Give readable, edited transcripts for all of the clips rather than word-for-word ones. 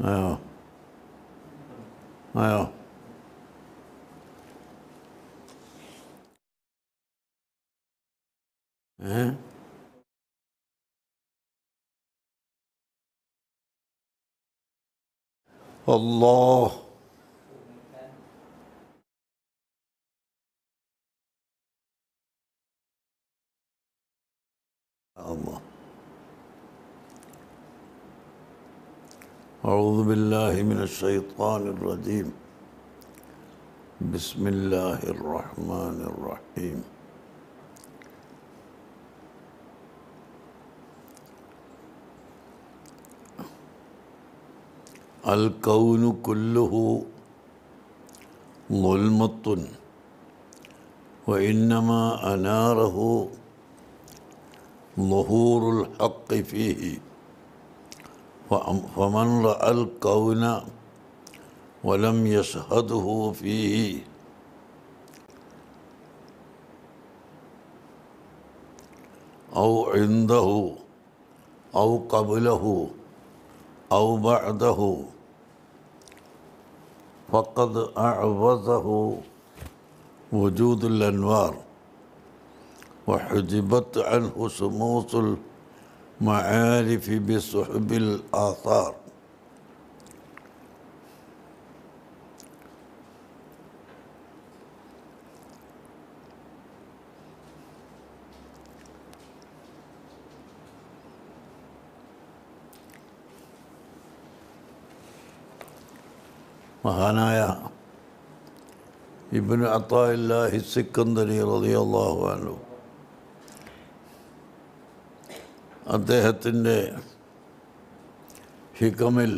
Ayo. Allah. Allah. أعوذ بالله من الشيطان الرجيم بسم الله الرحمن الرحيم الكون كله ظلمة وإنما أناره ظهور الحق فيه فَمَنْ رَأَى الْكَوْنَ وَلَمْ يَشْهَدْهُ فِيهِ أَوْ عِنْدَهُ أَوْ قَبْلَهُ أَوْ بَعْدَهُ فَقَدْ أَعْوَزَهُ وُجُودُ الْأَنْوَارِ وَحُجِبَتْ عَنْهُ شُمُوسُ معارف بصحب الآثار Mahanaya İbn-i Ataillah Sikandari radıyallahu anhu അദ്ദേഹത്തിൻ്റെ ഹിക്മയിൽ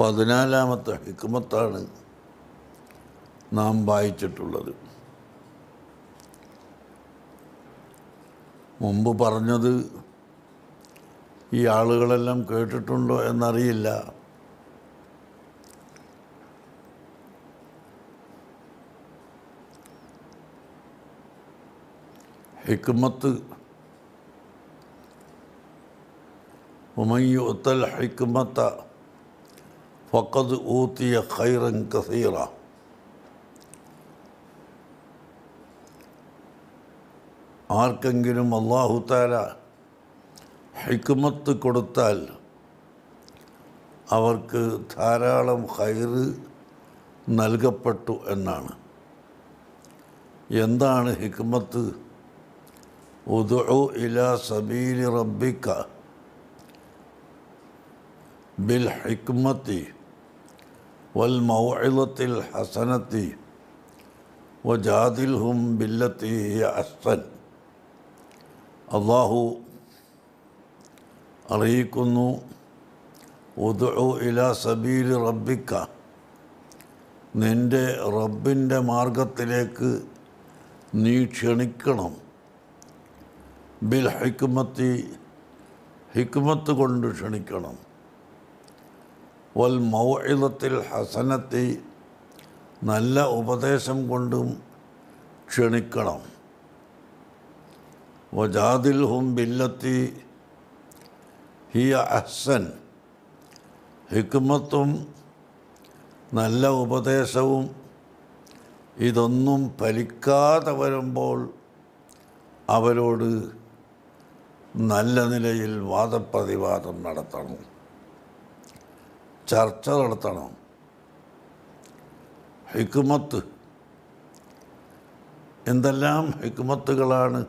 14-ാമത്തെ ഹിക്മത്താണ് നാം വായിച്ചിട്ടുള്ളത്. മുമ്പ് പറഞ്ഞത് ഈ ആളുകളെല്ലാം കേട്ടിട്ടുണ്ടോ എന്നറിയില്ല. ഹിക്മത്ത് وَمَنْ يُؤْتَ الْحِكْمَةَ فَقَدْ أُوتِيَ خَيْرًا كَثِيرًا ആർക്കെങ്കിലും അല്ലാഹു തആല ഹിക്മത്ത് കൊടുത്താൽ അവർക്ക് ധാരാളം ഖൈറ് നൽകപ്പെട്ടു എന്നാണ്. എന്താണ് ഹിക്മത്ത്? ഉദ്ഉ ഇലാ സബീലി റബ്ബിക ബിൽഹിക്മത്തി വൽ മൗഇളത്തിൽ ഹസനത്തി وَجَادِلْهُمْ بِالَّتِي هِيَ أَحْسَنُ അള്ളാഹു അറിയിക്കുന്നു, ഉദ്ഉ ഇലാ സബീലി റബ്ബിക, നിൻ്റെ റബ്ബിൻ്റെ മാർഗത്തിലേക്ക് നീ ക്ഷണിക്കണം, ബിൽ ഹിക്മത്തി, ഹിക്മത്ത് കൊണ്ട് ക്ഷണിക്കണം, വൽ മൗഇദത്തിൽ ഹസനത്തി, നല്ല ഉപദേശം കൊണ്ടും ക്ഷണിക്കണം, വജാദിൽഹും ബില്ലത്തി ഹിയ അഹ്സൻ, ഹിക്മത്തും നല്ല ഉപദേശവും ഇതൊന്നും ഫലിക്കാതെ വരുമ്പോൾ അവരോട് നല്ല നിലയിൽ വാദപ്രതിവാദം നടത്തണം, ചർച്ച നടത്തണം. ഹിക്മത്ത്, എന്തെല്ലാം ഹിക്മത്തുകളാണ്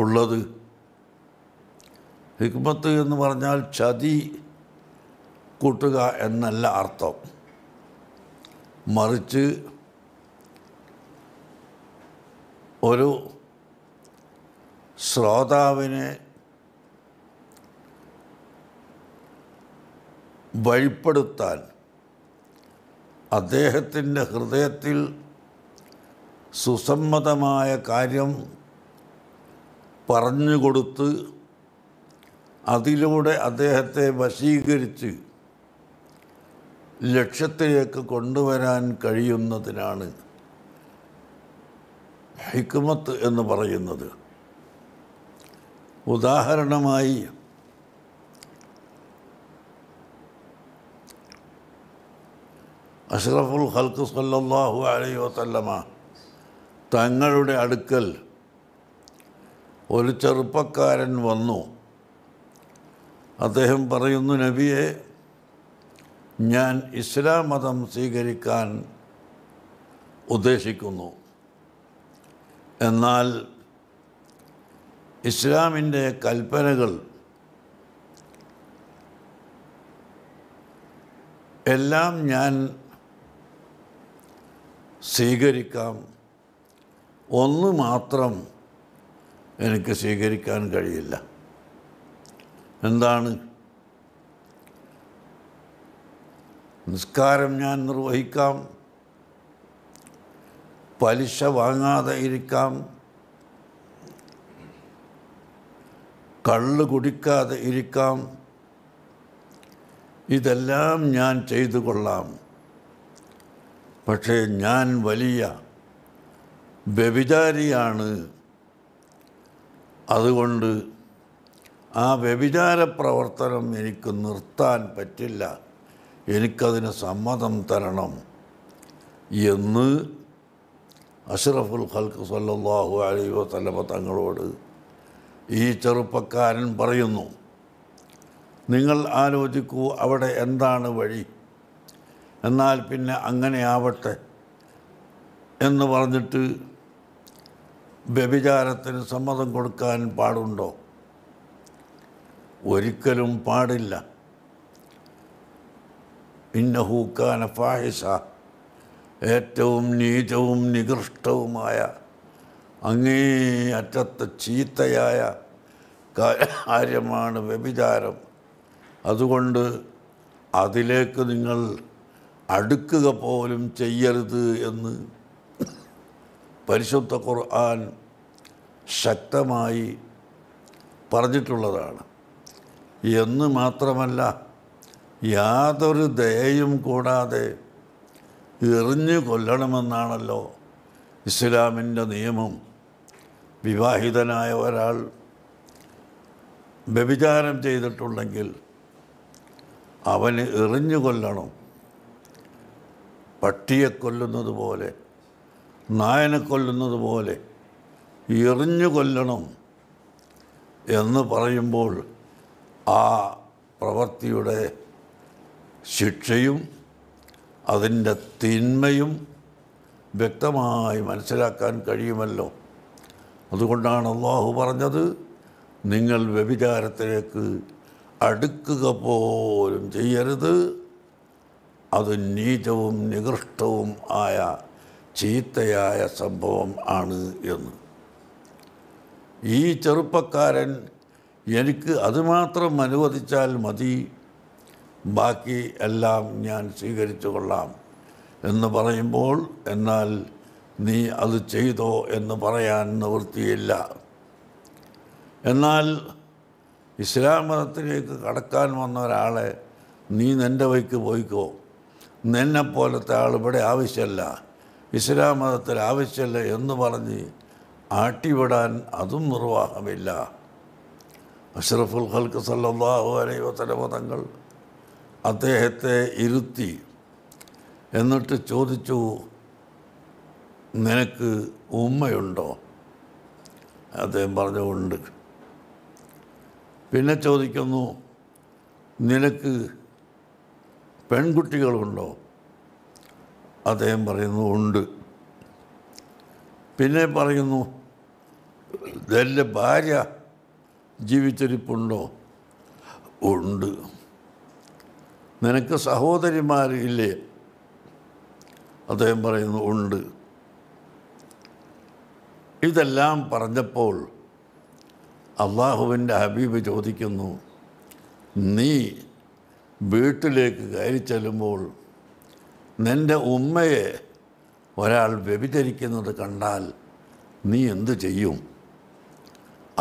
ഉള്ളത്? ഹിക്മത്ത് എന്ന് പറഞ്ഞാൽ ചതി കൂട്ടുക എന്നല്ല അർത്ഥം, മറിച്ച് ഒരു ശ്രോതാവിനെ വഴിപ്പെടുത്താൻ, അദ്ദേഹത്തിൻ്റെ ഹൃദയത്തിൽ സുസമ്മതമായ കാര്യം പറഞ്ഞുകൊടുത്ത് അതിലൂടെ അദ്ദേഹത്തെ വശീകരിച്ച് ലക്ഷ്യത്തിലേക്ക് കൊണ്ടുവരാൻ കഴിയുന്നതിനാണ് ഹിക്മത്ത് എന്ന് പറയുന്നത്. ഉദാഹരണമായി അഷ്റഫുൽ ഖൽഖ് സല്ലല്ലാഹു അലൈഹി വസല്ലമ തങ്ങളുടെ അടുക്കൽ ഒരു ചെറുപ്പക്കാരൻ വന്നു. അദ്ദേഹം പറയുന്നു, നബിയെ, ഞാൻ ഇസ്ലാം മതം സ്വീകരിക്കാൻ ഉദ്ദേശിക്കുന്നു, എന്നാൽ ഇസ്ലാമിൻ്റെ കൽപ്പനകൾ എല്ലാം ഞാൻ സ്വീകരിക്കാം, ഒന്ന് മാത്രം എനിക്ക് സ്വീകരിക്കാൻ കഴിയില്ല. എന്താണ്? നിസ്കാരം ഞാൻ നിർവഹിക്കാം, പലിശ വാങ്ങാതെ ഇരിക്കാം, കള്ള് കുടിക്കാതെ ഇരിക്കാം, ഇതെല്ലാം ഞാൻ ചെയ്തു കൊള്ളാം, പക്ഷേ ഞാൻ വലിയ വ്യഭിചാരിയാണ്, അതുകൊണ്ട് ആ വ്യഭിചാര പ്രവർത്തനം എനിക്ക് നിർത്താൻ പറ്റില്ല, എനിക്കതിന് സമ്മതം തരണം എന്ന് അഷ്റഫുൽ ഖൽഖ് സല്ലല്ലാഹു അലൈഹി വസല്ലമ തങ്ങളോട് ഈ ചെറുപ്പക്കാരൻ പറയുന്നു. നിങ്ങൾ ആലോചിക്കൂ, അവിടെ എന്താണ് വഴി? എന്നാൽ പിന്നെ അങ്ങനെ ആവട്ടെ എന്ന് പറഞ്ഞിട്ട് വ്യഭിചാരത്തിന് സമ്മതം കൊടുക്കാൻ പാടുണ്ടോ? ഒരിക്കലും പാടില്ല. ഇന്നഹു കാന ഫാഹിസ, ഏറ്റവും നീചവും നികൃഷ്ടവുമായ അങ്ങേയറ്റത്തെ ചീത്തയായ കാര്യമാണ് വ്യഭിചാരം, അതുകൊണ്ട് അതിലേക്ക് നിങ്ങൾ അടുക്കുക പോലും ചെയ്യരുത് എന്ന് പരിശുദ്ധ ഖുർആൻ ശക്തമായി പറഞ്ഞിട്ടുള്ളതാണ്. എന്ന് മാത്രമല്ല, യാതൊരു ദയയും കൂടാതെ എറിഞ്ഞു കൊല്ലണമെന്നാണല്ലോ ഇസ്ലാമിൻ്റെ നിയമം. വിവാഹിതനായ ഒരാൾ വ്യഭിചാരം ചെയ്തിട്ടുണ്ടെങ്കിൽ അവന് എറിഞ്ഞു കൊല്ലണം, പട്ടിയെ കൊല്ലുന്നത് പോലെ, നായനെ കൊല്ലുന്നത് പോലെ എറിഞ്ഞു കൊല്ലണം എന്ന് പറയുമ്പോൾ ആ പ്രവൃത്തിയുടെ ശിക്ഷയും അതിൻ്റെ തിന്മയും വ്യക്തമായി മനസ്സിലാക്കാൻ കഴിയുമല്ലോ. അതുകൊണ്ടാണ് അല്ലാഹു പറഞ്ഞത്, നിങ്ങൾ വ്യഭിചാരത്തിലേക്ക് അടുക്കുക പോലും ചെയ്യരുത്, adunniitavum nigrihtavum aya ചീത്തയായ സംഭവം ആണ് എന്ന്. ഈ ചെറുപ്പക്കാരൻ എനിക്ക് അതുമാത്രം അനുവദിച്ചാൽ മതി, ബാക്കി എല്ലാം ഞാൻ സ്വീകരിച്ചു കൊള്ളാം എന്ന് പറയുമ്പോൾ, എന്നാൽ നീ അത് ചെയ്തോ എന്ന് പറയാൻ നിവൃത്തിയില്ല. എന്നാൽ ഇസ്ലാം മതത്തിലേക്ക് കടക്കാൻ വന്ന ഒരാളെ നീ നിൻ്റെ വഴിക്ക് പോയിക്കോ, നിന്നെപ്പോലത്തെ ആൾ ഇവിടെ ആവശ്യമല്ല, ഇസ്ലാം മതത്തിൽ ആവശ്യമല്ല എന്ന് പറഞ്ഞ് ആട്ടിവിടാൻ അതും നിർവാഹമില്ല. അഷ്റഫുൽ ഖൽഖ് സല്ലല്ലാഹു അലൈഹി വസല്ലം തങ്ങൾ അദ്ദേഹത്തെ ഇരുത്തി എന്നിട്ട് ചോദിച്ചു, നിനക്ക് ഉമ്മയുണ്ടോ? അദ്ദേഹം പറഞ്ഞു ഉണ്ട്. പിന്നെ ചോദിക്കുന്നു, നിനക്ക് പെൺകുട്ടികളുണ്ടോ? അദ്ദേഹം പറയുന്നു ഉണ്ട്. പിന്നെ പറയുന്നു, എൻ്റെ ഭാര്യ ജീവിച്ചിരിപ്പുണ്ടോ? ഉണ്ട്. നിനക്ക് സഹോദരിമാർ ഇല്ലേ? അദ്ദേഹം പറയുന്നു ഉണ്ട്. ഇതെല്ലാം പറഞ്ഞപ്പോൾ അള്ളാഹുവിൻ്റെ ഹബീബ് ചോദിക്കുന്നു, നീ വീട്ടിലേക്ക് കയറി ചെല്ലുമ്പോൾ നിൻ്റെ ഉമ്മയെ ഒരാൾ വ്യഭിചരിക്കുന്നത് കണ്ടാൽ നീ എന്തു ചെയ്യും?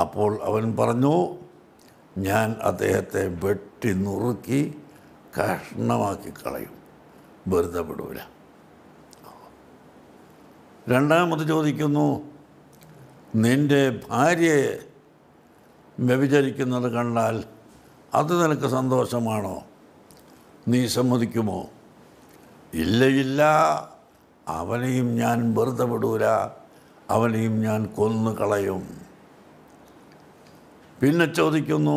അപ്പോൾ അവൻ പറഞ്ഞു, ഞാൻ അദ്ദേഹത്തെ വെട്ടി നുറുക്കി കഷ്ണമാക്കി കളയും, വെറുതെ വിടൂല. രണ്ടാമത് ചോദിക്കുന്നു, നിൻ്റെ ഭാര്യയെ വ്യഭിചരിക്കുന്നത് കണ്ടാൽ അത് നിനക്ക് സന്തോഷമാണോ? നീ സമ്മതിക്കുമോ? ഇല്ല, അവനെയും ഞാൻ വെറുതെ വിടൂല, അവനെയും ഞാൻ കൊന്നു കളയും. പിന്നെ ചോദിക്കുന്നു,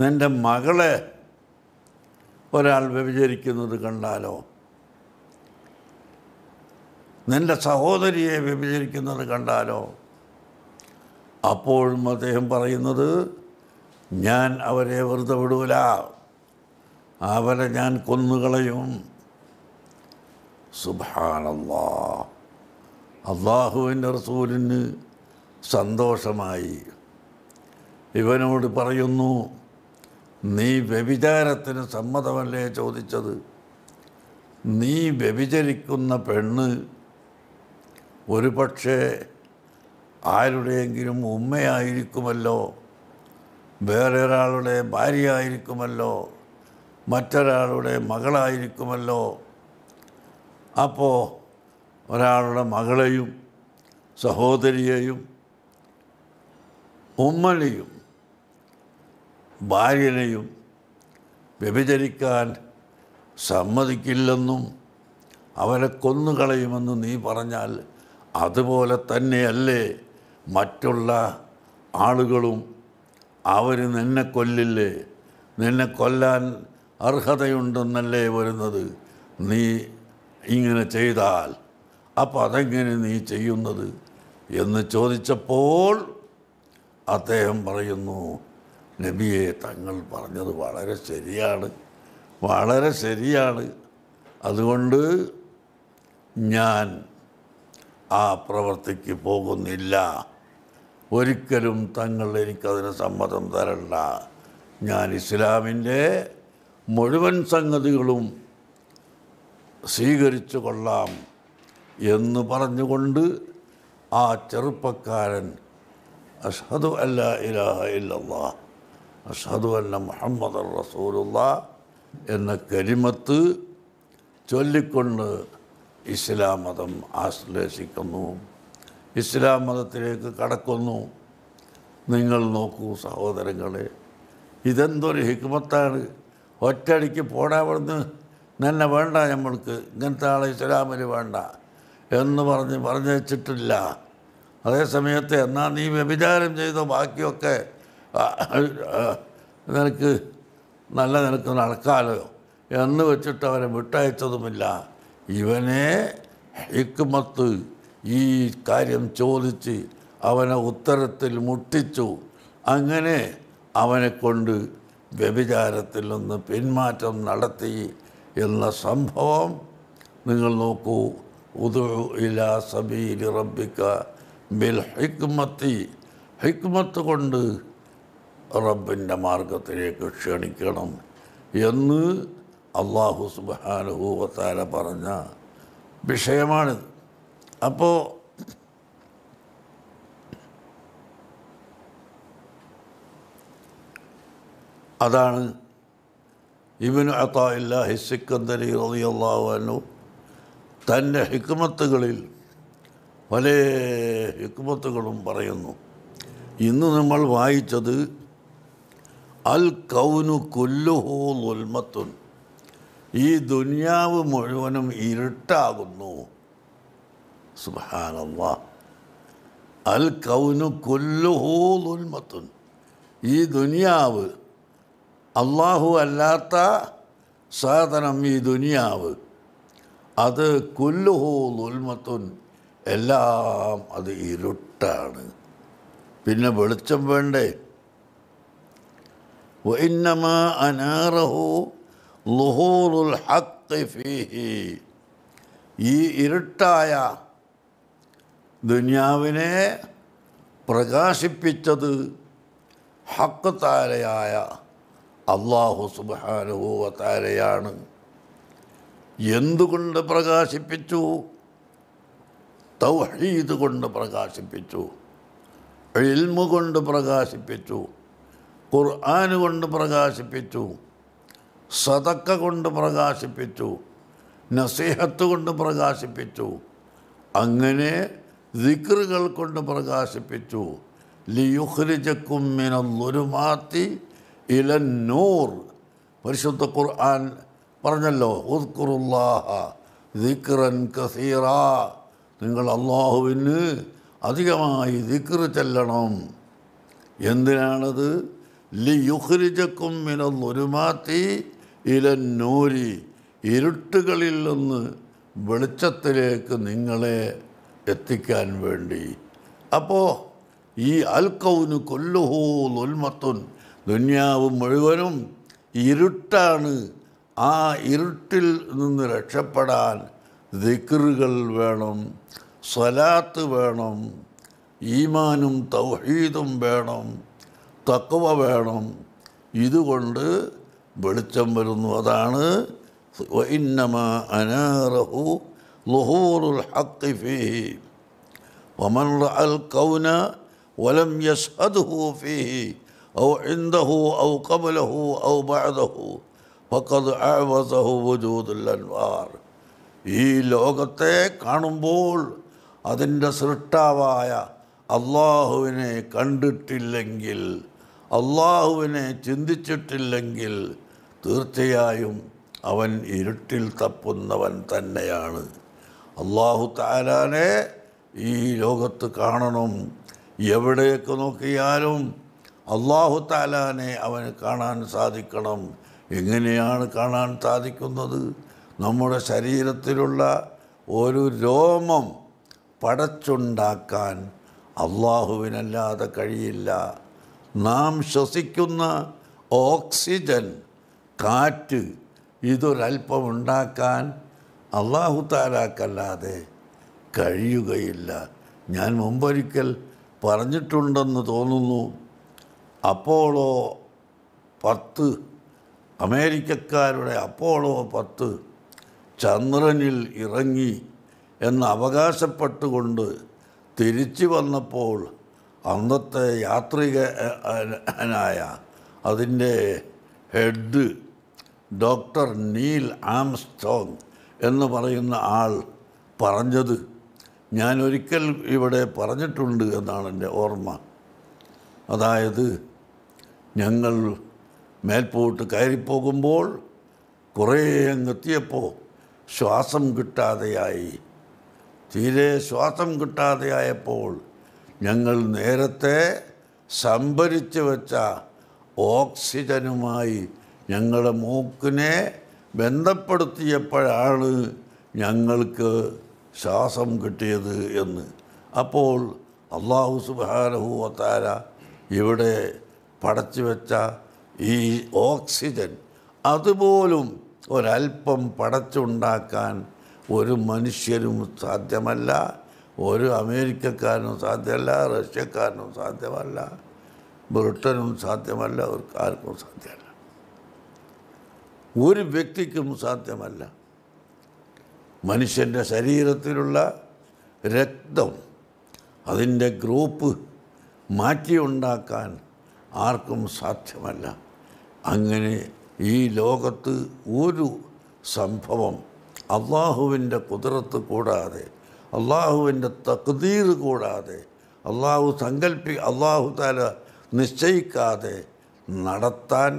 നിൻ്റെ മകളെ ഒരാൾ വ്യഭിചരിക്കുന്നത് കണ്ടാലോ? നിൻ്റെ സഹോദരിയെ വ്യഭിചരിക്കുന്നത് കണ്ടാലോ? അപ്പോഴും അദ്ദേഹം പറയുന്നത്, ഞാൻ അവരെ വെറുതെ വിടൂല, അവരെ ഞാൻ കൊന്നുകളയും. സുബ്ഹാനല്ലാഹ്. അള്ളാഹുവിൻ്റെ റസൂലിന് സന്തോഷമായി. ഇവനോട് പറയുന്നു, നീ വ്യഭിചാരത്തിന് സമ്മതമല്ലേ ചോദിച്ചത്? നീ വ്യഭിചരിക്കുന്ന പെണ്ണ് ഒരു പക്ഷേ ആരുടെയെങ്കിലും ഉമ്മയായിരിക്കുമല്ലോ, വേറെ ഒരാളുടെ ഭാര്യയായിരിക്കുമല്ലോ, മറ്റൊരാളുടെ മകളായിരിക്കുമല്ലോ. അപ്പോൾ ഒരാളുടെ മകളെയും സഹോദരിയെയും ഉമ്മനെയും ഭാര്യനെയും വ്യഭിചരിക്കാൻ സമ്മതിക്കില്ലെന്നും അവരെ കൊന്നുകളയുമെന്ന് നീ പറഞ്ഞാൽ അതുപോലെ തന്നെയല്ലേ മറ്റുള്ള ആളുകളും? അവർ നിന്നെ കൊല്ലില്ലേ? നിന്നെ കൊല്ലാൻ അർഹതയുണ്ടെന്നല്ലേ വരുന്നത് നീ ഇങ്ങനെ ചെയ്താൽ? അപ്പോൾ അതെങ്ങനെ നീ ചെയ്യുന്നത് എന്ന് ചോദിച്ചപ്പോൾ അദ്ദേഹം പറയുന്നു, നബിയെ തങ്ങൾ പറഞ്ഞത് വളരെ ശരിയാണ്, വളരെ ശരിയാണ്. അതുകൊണ്ട് ഞാൻ ആ പ്രവൃത്തിക്ക് പോകുന്നില്ല, ഒരിക്കലും തങ്ങൾ എനിക്കതിന് സമ്മതം തരണ്ട. ഞാൻ ഇസ്ലാമിൻ്റെ മുഴുവൻ സംഗതികളും സ്വീകരിച്ചു കൊള്ളാം എന്ന് പറഞ്ഞുകൊണ്ട് ആ ചെറുപ്പക്കാരൻ അഷ്ഹദു അല്ലാ ഇലാഹ ഇല്ലല്ലാഹ് അഷ്ഹദു അന്ന മുഹമ്മദൻ റസൂലുള്ളാഹ് എന്ന കലിമത്ത് ചൊല്ലിക്കൊണ്ട് ഇസ്ലാം മതം ആശ്ലേഷിക്കുന്നു, ഇസ്ലാം മതത്തിലേക്ക് കടക്കുന്നു. നിങ്ങൾ നോക്കൂ സഹോദരങ്ങളെ, ഇതെന്തൊരു ഹിക്മത്താണ്! ഒറ്റയടിക്ക് പോടാവിടുന്ന്, നിന്നെ വേണ്ട നമ്മൾക്ക്, ഇങ്ങനത്തെ ആളെ ഇസ്ലാമിന് വേണ്ട എന്ന് പറഞ്ഞയച്ചിട്ടില്ല. അതേസമയത്ത് എന്നാൽ നീ വ്യഭിചാരം ചെയ്തോ, ബാക്കിയൊക്കെ നിനക്ക് നിനക്ക് നടക്കാലോ എന്ന് വെച്ചിട്ട് അവരെ വിട്ടയച്ചതുമില്ല. ഇവനെ ഹിക്മത്ത്, ഈ കാര്യം ചോദിച്ച് അവനെ ഉത്തരത്തിൽ മുട്ടിച്ചു. അങ്ങനെ അവനെ കൊണ്ട് വ്യഭിചാരത്തിൽ നിന്ന് പിന്മാറ്റം നടത്തി yalla സംഭവം നിങ്ങൾ നോക്കൂ. ഉദഉ ഇലാ സബീലി റബ്ബിക ബിൽ ഹിക്മതി, ഹിക്മത്ത് കൊണ്ട് റബ്ബിൻ്റെ മാർഗത്തിലേക്ക് ക്ഷണിക്കണം എന്ന് അള്ളാഹു സുബ്ഹാനഹു വ തആല പറഞ്ഞ വിഷയമാണിത്. അപ്പോൾ അതാണ് ഇബ്നു അതാഇല്ലാഹി സിക്കന്ദരി റളിയല്ലാഹു അൻഹു തൻ്റെ ഹിക്മത്തുകളിൽ പല ഹിക്മത്തുകളും പറയുന്നു. ഇന്ന് നമ്മൾ വായിച്ചത് അൽ കൗനു കുല്ലുഹു ദുൽമത്തുൻ, ഈ ദുനിയാവ് മുഴുവനും ഇരുട്ടാകുന്നു. സുബ്ഹാനല്ലാഹ്. അൽ കൗനു കുല്ലുഹു ദുൽമത്തുൻ, ഈ ദുനിയാവ്, അള്ളാഹു അല്ലാത്ത സാധനം ഈ ദുനിയാവ്, അത് കുല്ലുഹു ദുൽമത്തുൻ, എല്ലാം അത് ഇരുട്ടാണ്. പിന്നെ വെളിച്ചം വേണ്ടേ? വഇന്നമാ അനാറഹു ളുഹൂറുൽ ഹഖ് ഫീഹി, ഈ ഇരുട്ടായ ദുനിയാവിനെ പ്രകാശിപ്പിച്ചത് ഹഖ് താരയായ അള്ളാഹു സുബ്ഹാനഹു വ തആലയാണ്. എന്തുകൊണ്ട് പ്രകാശിപ്പിച്ചു? തൗഹീദ് കൊണ്ട് പ്രകാശിപ്പിച്ചു, ഇൽമു കൊണ്ട് പ്രകാശിപ്പിച്ചു, ഖുർആൻ കൊണ്ട് പ്രകാശിപ്പിച്ചു, സദക്ക കൊണ്ട് പ്രകാശിപ്പിച്ചു, നസീഹത്ത് കൊണ്ട് പ്രകാശിപ്പിച്ചു, അങ്ങനെ ദിക്റുകൾ കൊണ്ട് പ്രകാശിപ്പിച്ചു. ലിയുഖ്രിജകും മിനസ്സുലുമാത്തി ഇലൻ നൂർ. പരിശുദ്ധ ഖുർആൻ പറഞ്ഞല്ലോ, ഉദ്കുറുല്ലാഹ ദിക്റൻ കസീറ, നിങ്ങൾ അള്ളാഹുവിന് അധികമായി ദിക്ർ ചെല്ലണം. എന്തിനാണത്? ലിയുഖ്രിജകും മിനസ്സുലുമാത്തി ഇലൻ നൂരി, ഇരുട്ടുകളിൽ നിന്ന് വെളിച്ചത്തിലേക്ക് നിങ്ങളെ എത്തിക്കാൻ വേണ്ടി. അപ്പോൾ ഈ അൽ കൗനു കുല്ലുഹു ദുൽമത്തുൻ, ദുനിയാവ് മുഴുവനും ഇരുട്ടാണ്. ആ ഇരുട്ടിൽ നിന്ന് രക്ഷപ്പെടാൻ ദിക്റുകൾ വേണം, സ്വലാത്ത് വേണം, ഈമാനും തൗഹീദും വേണം, തഖ്വ വേണം. ഇതുകൊണ്ട് വെളിച്ചം വരുന്നു. അതാണ് വഇന്നമാ അനാറഹു ളുഹൂറുൽ ഹഖ് ഫീഹി വമൻ റഅൽ കൗന വലം യശ്ഹദുഹു ഫീഹി ഔ ഇൻദഹു ഔ ഖബലഹു ഔ ബഅദഹു ഫഖദ് അഅവസഹു വജൂദുൽ അൻവാർ. ഈ ലോകത്തെ കാണുമ്പോൾ അതിൻ്റെ സൃഷ്ടാവായ അള്ളാഹുവിനെ കണ്ടിട്ടില്ലെങ്കിൽ, അള്ളാഹുവിനെ ചിന്തിച്ചിട്ടില്ലെങ്കിൽ, തീർച്ചയായും അവൻ ഇരുട്ടിൽ തപ്പുന്നവൻ തന്നെയാണ്. അള്ളാഹു തആലാനെ ഈ ലോകത്ത് കാണണം. എവിടെയൊക്കെ നോക്കിയാലും അള്ളാഹു തആലാനെ അവന് കാണാൻ സാധിക്കണം. എങ്ങനെയാണ് കാണാൻ സാധിക്കുന്നത്? നമ്മുടെ ശരീരത്തിലുള്ള ഒരു രോമം പടച്ചുണ്ടാക്കാൻ അള്ളാഹുവിനല്ലാതെ കഴിയില്ല. നാം ശ്വസിക്കുന്ന ഓക്സിജൻ, കാറ്റ്, ഇതൊരൽപ്പം ഉണ്ടാക്കാൻ അള്ളാഹു തആലാക്കല്ലാതെ കഴിയുകയില്ല. ഞാൻ മുമ്പൊരിക്കൽ പറഞ്ഞിട്ടുണ്ടെന്ന് തോന്നുന്നു. അപ്പോളോ 10, അമേരിക്കക്കാരുടെ അപ്പോളോ 10 ചന്ദ്രനിൽ ഇറങ്ങി എന്ന് അവകാശപ്പെട്ടുകൊണ്ട് തിരിച്ചു വന്നപ്പോൾ അന്നത്തെ യാത്രികനായ അതിൻ്റെ ഹെഡ് ഡോക്ടർ നീൽ ആംസ്ട്രോങ് എന്ന് പറയുന്ന ആൾ പറഞ്ഞത് ഞാൻ ഒരിക്കൽ ഇവിടെ പറഞ്ഞിട്ടുണ്ട് എന്നാണ് എൻ്റെ ഓർമ്മ. അതായത്, ഞങ്ങൾ മേൽപോട്ട് കയറിപ്പോകുമ്പോൾ കുറേ അങ്ങെത്തിയപ്പോൾ ശ്വാസം കിട്ടാതെയായി. തീരെ ശ്വാസം കിട്ടാതെയായപ്പോൾ ഞങ്ങൾ നേരത്തെ സംഭരിച്ചു വെച്ച ഓക്സിജനുമായി ഞങ്ങളുടെ മൂക്കിനെ ബന്ധപ്പെടുത്തിയപ്പോഴാണ് ഞങ്ങൾക്ക് ശ്വാസം കിട്ടിയത് എന്ന്. അപ്പോൾ അല്ലാഹു സുബ്ഹാനഹു വ തആല ഇവിടെ പടച്ചു വെച്ച ഈ ഓക്സിജൻ അതുപോലും ഒരൽപ്പം പടച്ചുണ്ടാക്കാൻ ഒരു മനുഷ്യരും സാധ്യമല്ല, ഒരു അമേരിക്കക്കാരനും സാധ്യമല്ല, റഷ്യക്കാരനും സാധ്യമല്ല, ബ്രിട്ടനും സാധ്യമല്ല, ആർക്കും സാധ്യമല്ല, ഒരു വ്യക്തിക്കും സാധ്യമല്ല. മനുഷ്യൻ്റെ ശരീരത്തിലുള്ള രക്തം അതിൻ്റെ ഗ്രൂപ്പ് മാറ്റിയുണ്ടാക്കാൻ ആർക്കും സാധ്യമല്ല. അങ്ങനെ ഈ ലോകത്ത് ഒരു സംഭവം അള്ളാഹുവിൻ്റെ ഖുദ്റത്ത് കൂടാതെ, അള്ളാഹുവിൻ്റെ തഖ്ദീർ കൂടാതെ, അള്ളാഹു തആല നിശ്ചയിക്കാതെ നടത്താൻ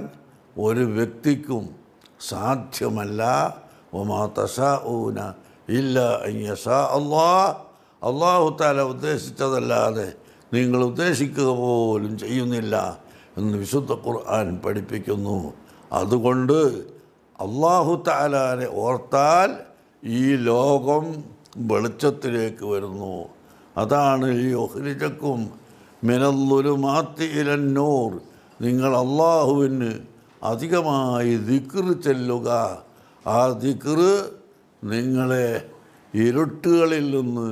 ഒരു വ്യക്തിക്കും സാധ്യമല്ല. വമാ തശാഊന ഇല്ലാ അൻ യശാ അല്ലാഹ്. അള്ളാഹു തആല ഉദ്ദേശിച്ചതല്ലാതെ നിങ്ങൾ ഉദ്ദേശിക്കുക പോലും ചെയ്യുന്നില്ല എന്ന് വിശുദ്ധ ഖുർആൻ പഠിപ്പിക്കുന്നു. അതുകൊണ്ട് അള്ളാഹു തആലാനെ ഓർത്താൽ ഈ ലോകം വെളിച്ചത്തിലേക്ക് വരുന്നു. അതാണ് ഈ ഉഖ്രിജക്കും മിനല്ലുലുമാത്തി ഇലൻ നൂർ. നിങ്ങൾ അള്ളാഹുവിന് അധികമായി ദിക്ർ ചെല്ലുക, ആ ദിക്ർ നിങ്ങളെ ഇരുട്ടുകളിൽ നിന്ന്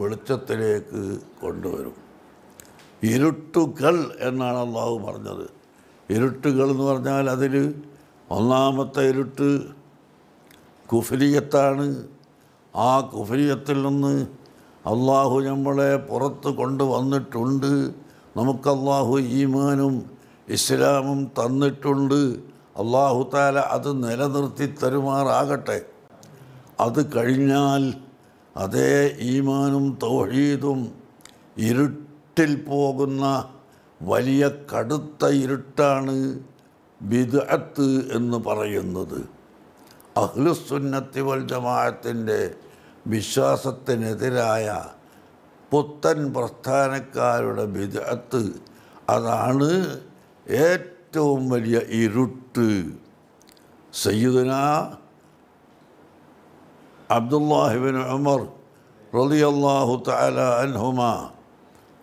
വെളിച്ചത്തിലേക്ക് കൊണ്ടുവരും. ഇരുട്ടുകൾ എന്നാണ് അള്ളാഹു പറഞ്ഞത്. ഇരുട്ടുകൾ എന്ന് പറഞ്ഞാൽ അതിൽ ഒന്നാമത്തെ ഇരുട്ട് കുഫ്രിയത്താണ്. ആ കുഫ്രിയത്തിൽ നിന്ന് അള്ളാഹു നമ്മളെ പുറത്ത് കൊണ്ടുവന്നിട്ടുണ്ട്. നമുക്ക് അള്ളാഹു ഈമാനും ഇസ്ലാമും തന്നിട്ടുണ്ട്. അള്ളാഹു തആല അത് നിലനിർത്തി തരുമാറാകട്ടെ. അത് കഴിഞ്ഞാൽ അതേ ഈമാനും തൗഹീദും ഇരുട്ടിൽ പോകുന്ന വലിയ കടുത്ത ഇരുട്ടാണ് ബിദ്അത്ത് എന്ന് പറയുന്നത്. അഹ്ലുസ്സുന്നത്തി വൽ ജമാഅത്തിൻ്റെ വിശ്വാസത്തിനെതിരായ പുത്തൻ പ്രസ്ഥാനക്കാരുടെ ബിദ്അത്ത്, അതാണ് ഏറ്റവും വലിയ ഇരുട്ട്. സയ്യിദുനാ അബ്ദുല്ലാഹി ഇബ്നു ഉമർ റളിയല്ലാഹു തആല അൻഹുമാ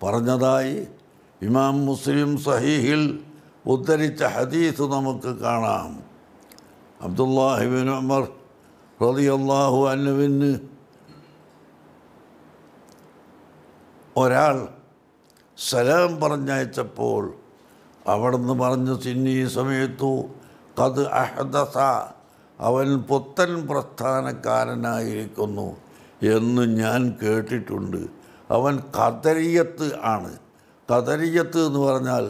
പറഞ്ഞതായി ഇമാം മുസ്ലിം സഹീഹിൽ ഉദ്ധരിച്ച ഹദീസ് നമുക്ക് കാണാം. അബ്ദുല്ലാഹി ഇബ്നു ഉമർ റളിയല്ലാഹു അൻഹുവിന് ഒരാൾ സലാം പറഞ്ഞയച്ചപ്പോൾ അവിടുന്ന് പറഞ്ഞു, സിന്നീ സമയത്തു ഖദ് അഹ്ദസ, അവൻ പുത്തൻ പ്രസ്ഥാനക്കാരനായിരിക്കുന്നു എന്ന് ഞാൻ കേട്ടിട്ടുണ്ട്. അവൻ ഖദരിയത്ത് ആണ്. ഖദരിയത്ത് എന്ന് പറഞ്ഞാൽ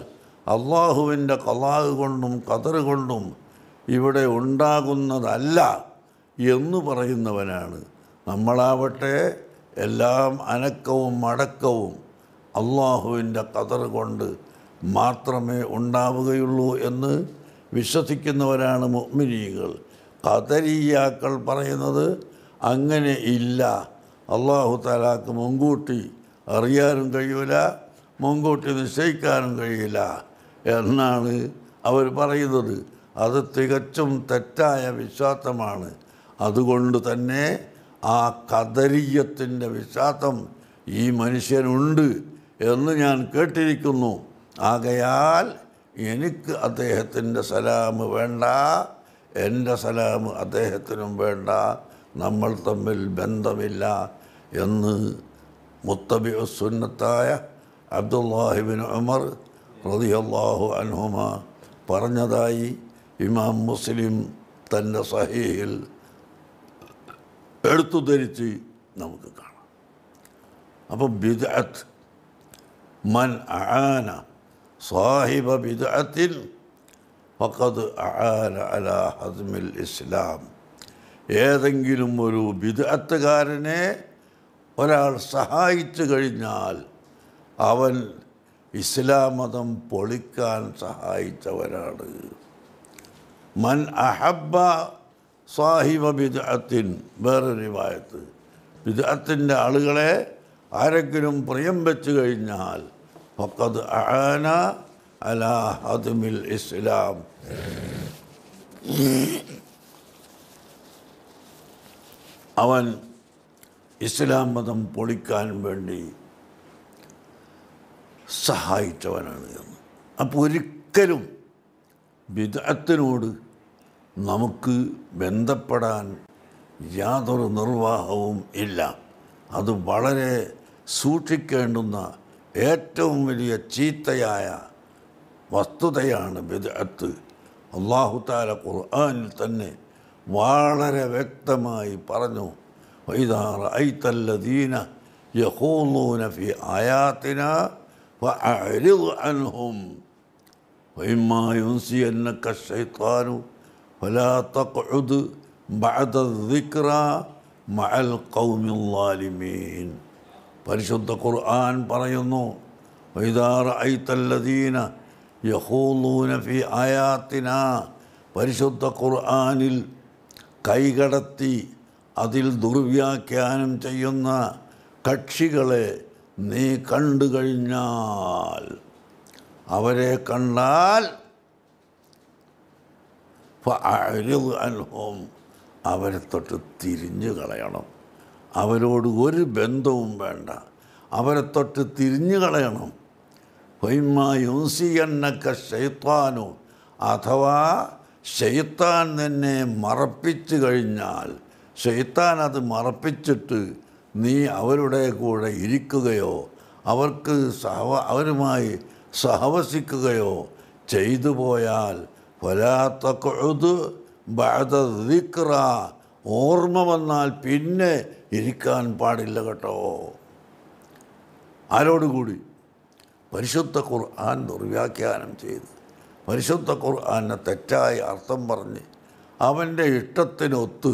അള്ളാഹുവിൻ്റെ ഖലാഹ് കൊണ്ടും ഖദർ കൊണ്ടും ഇവിടെ ഉണ്ടാകുന്നതല്ല എന്ന് പറയുന്നവനാണ്. നമ്മളാവട്ടെ എല്ലാം അനക്കവും അടക്കവും അള്ളാഹുവിൻ്റെ ഖദർ കൊണ്ട് മാത്രമേ ഉണ്ടാവുകയുള്ളൂ എന്ന് വിശ്വസിക്കുന്നവരാണ് മുഅ്മിനീകൾ. ഖദരിയാക്കൾ പറയുന്നത് അങ്ങനെ ഇല്ല, അള്ളാഹു തആലാക്ക് മുൻകൂട്ടി അറിയാനും കഴിയില്ല, മുൻകൂട്ടി നിശ്ചയിക്കാനും കഴിയില്ല എന്നാണ് അവർ പറയുന്നത്. അത് തികച്ചും തെറ്റായ വിശ്വാസമാണ്. അതുകൊണ്ട് തന്നെ ആ ഖദരിയത്തിൻ്റെ വിശ്വാസം ഈ മനുഷ്യനുണ്ട് എന്ന് ഞാൻ കേട്ടിരിക്കുന്നു. ആകയാൽ എനിക്ക് അദ്ദേഹത്തിൻ്റെ സലാമ് വേണ്ട, എൻ്റെ സലാമ് അദ്ദേഹത്തിനും വേണ്ട, നമ്മൾ തമ്മിൽ ബന്ധമില്ല എന്ന് മുത്തബിഉ സുന്നത്തായ അബ്ദുല്ലാഹി ഇബ്നു ഉമർ റളിയല്ലാഹു അൻഹുമാ പറഞ്ഞതായി ഇമാം മുസ്ലിം തൻ്റെ സഹീഹിൽ എടുത്തുദ്ധരിച്ച് നമുക്ക് കാണാം. അപ്പം ബിദ്അത്ത്, മൻ അആന സാഹിബ ബിദ്അത്തിൻ ഫഖദ് അആന അലാ ഹസ്മിൽ ഇസ്ലാം. ഏതെങ്കിലും ഒരു ബിദ്അത്തുകാരനെ ഒരാൾ സഹായിച്ചു കഴിഞ്ഞാൽ അവൻ ഇസ്ലാം മതം പൊളിക്കാൻ സഹായിച്ചവരാണ്. മൻ അഹബ്ബ സാഹിബ ബിദ്അത്തിൻ, വേറൊരു റിവായത്ത്, ബിദ്അത്തിൻ്റെ ആളുകളെ ആരെങ്കിലും പ്രിയം വെച്ചു കഴിഞ്ഞാൽ ഫഖദ് അആന അലാ ഹദ്മിൽ ഇസ്ലാം, അവൻ ഇസ്ലാം മതം പൊളിക്കാൻ വേണ്ടി സഹായിച്ചവനാണ് എന്ന്. അപ്പോൾ ഒരിക്കലും ബിദ്അത്തിനോട് നമുക്ക് ബന്ധപ്പെടാൻ യാതൊരു നിർവാഹവും ഇല്ല. അത് വളരെ സൂക്ഷിക്കേണ്ടുന്ന ഏറ്റവും വലിയ ചീത്തയായ വസ്തുതയാണ് ബിദ്അത്ത്. അല്ലാഹു തആല ഖുർആനിൽ തന്നെ വളരെ വ്യക്തമായി പറഞ്ഞു, വഇദാ റഅയ്തല്ലദീന യഖൂലൂന ഫീ ആയാതിനാ ഫഅഅ്രിദ് അൻഹും വഇമ്മാ യുൻസിയന്നക ശൈത്വാനു ഫലാ തഖ്ഉദ് ബഅദ ദിക്റാ മഅൽ ഖൗമിൽ ളാലിമീൻ. പരിശുദ്ധ ഖുർആൻ പറയുന്നു, വഇദാ റഅയ്തല്ലദീന യഖൂലൂന ഫീ ആയാതിനാ. പരിശുദ്ധ ഖുർആനിൽ കൈകടത്തി അതിൽ ദുർവ്യാഖ്യാനം ചെയ്യുന്ന കക്ഷികളെ നീ കണ്ടു കഴിഞ്ഞാൽ, അവരെ കണ്ടാൽ ഫഅ്രിദ് അൻഹും, അവരെ തൊട്ട് തിരിഞ്ഞു കളയണം. അവരോട് ഒരു ബന്ധവും വേണ്ട, അവരെ തൊട്ട് തിരിഞ്ഞു കളയണം. വഇമ്മാ യുൻസിയന്നക ശൈത്വാനു, അഥവാ ശൈത്താൻ നിന്നെ മറപ്പിച്ചു കഴിഞ്ഞാൽ, ശൈത്താൻ അത് മറപ്പിച്ചിട്ട് നീ അവരുടെ കൂടെ ഇരിക്കുകയോ അവർക്ക് അവരുമായി സഹവസിക്കുകയോ ചെയ്തു പോയാൽ, ഫലാ തഖ്ഉദ് ബഅദ ദിക്റാ, ഓർമ്മ വന്നാൽ പിന്നെ ഇരിക്കാൻ പാടില്ല കേട്ടോ. ആരോടുകൂടി? പരിശുദ്ധ ഖുർആൻ ദുർവ്യാഖ്യാനം ചെയ്ത്, പരിശുദ്ധ ഖുർആനെ തെറ്റായി അർത്ഥം പറഞ്ഞ്, അവൻ്റെ ഇഷ്ടത്തിനൊത്ത്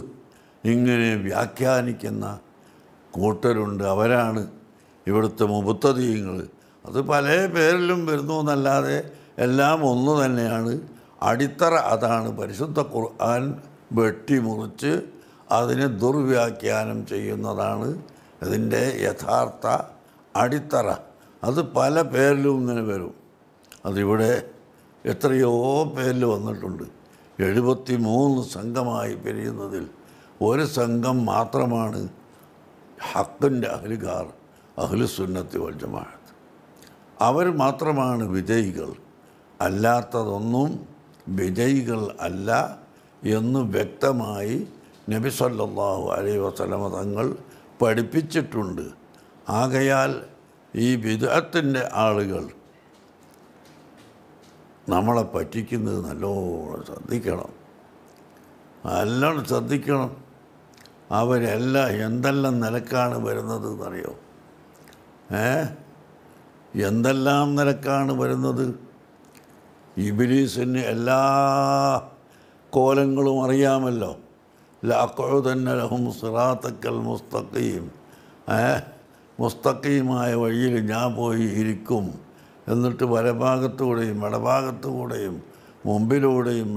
ഇങ്ങനെ വ്യാഖ്യാനിക്കുന്ന കൂട്ടരുണ്ട്. അവരാണ് ഇവിടുത്തെ മുബത്തദീങ്ങൾ. അത് പല പേരിലും വരുന്നു എന്നല്ലാതെ എല്ലാം ഒന്നു തന്നെയാണ്. അടിത്തറ അതാണ്. പരിശുദ്ധ ഖുർആൻ വെട്ടിമുറിച്ച് അതിനെ ദുർവ്യാഖ്യാനം ചെയ്യുന്നതാണ് ഇതിൻ്റെ യഥാർത്ഥ അടിത്തറ. അത് പല പേരിലും ഇങ്ങനെ വരും. അതിവിടെ എത്രയോ പേരിൽ വന്നിട്ടുണ്ട്. 73 സംഘമായി പിരിയുന്നതിൽ ഒരു സംഘം മാത്രമാണ് ഹഖിൻ്റെ അഹ്ലുകാർ, അഹ്ലുസുന്നത്തി വൽ ജമാഅത്ത്. അവർ മാത്രമാണ് വിജയികൾ. അല്ലാത്തതൊന്നും വിജയികൾ അല്ല എന്ന് വ്യക്തമായി നബി സല്ലല്ലാഹു അലൈഹി വസല്ലം തങ്ങൾ പഠിപ്പിച്ചിട്ടുണ്ട്. ആകയാൽ ഈ ബിദ്അത്തിൻ്റെ ആളുകൾ നമ്മളെ പറ്റിക്കുന്നത് നല്ലോണം ശ്രദ്ധിക്കണം, നല്ലോണം ശ്രദ്ധിക്കണം. അവരെല്ലാം എന്തെല്ലാം നിലക്കാണ് വരുന്നത് എന്നറിയോ? എന്തെല്ലാം നിലക്കാണ് വരുന്നത്? ഇബ്ലീസിന് എല്ലാ കോലങ്ങളും അറിയാമല്ലോ. ലഅഖ്ഉദന്ന ലഹും സിറാതക്കൽ മുസ്തഖീം, മുസ്തഖീമായ വഴിയിൽ ഞാൻ പോയി ഇരിക്കും. എന്നിട്ട് വലഭാഗത്തുകൂടെയും ഇടഭാഗത്തുകൂടെയും മുമ്പിലൂടെയും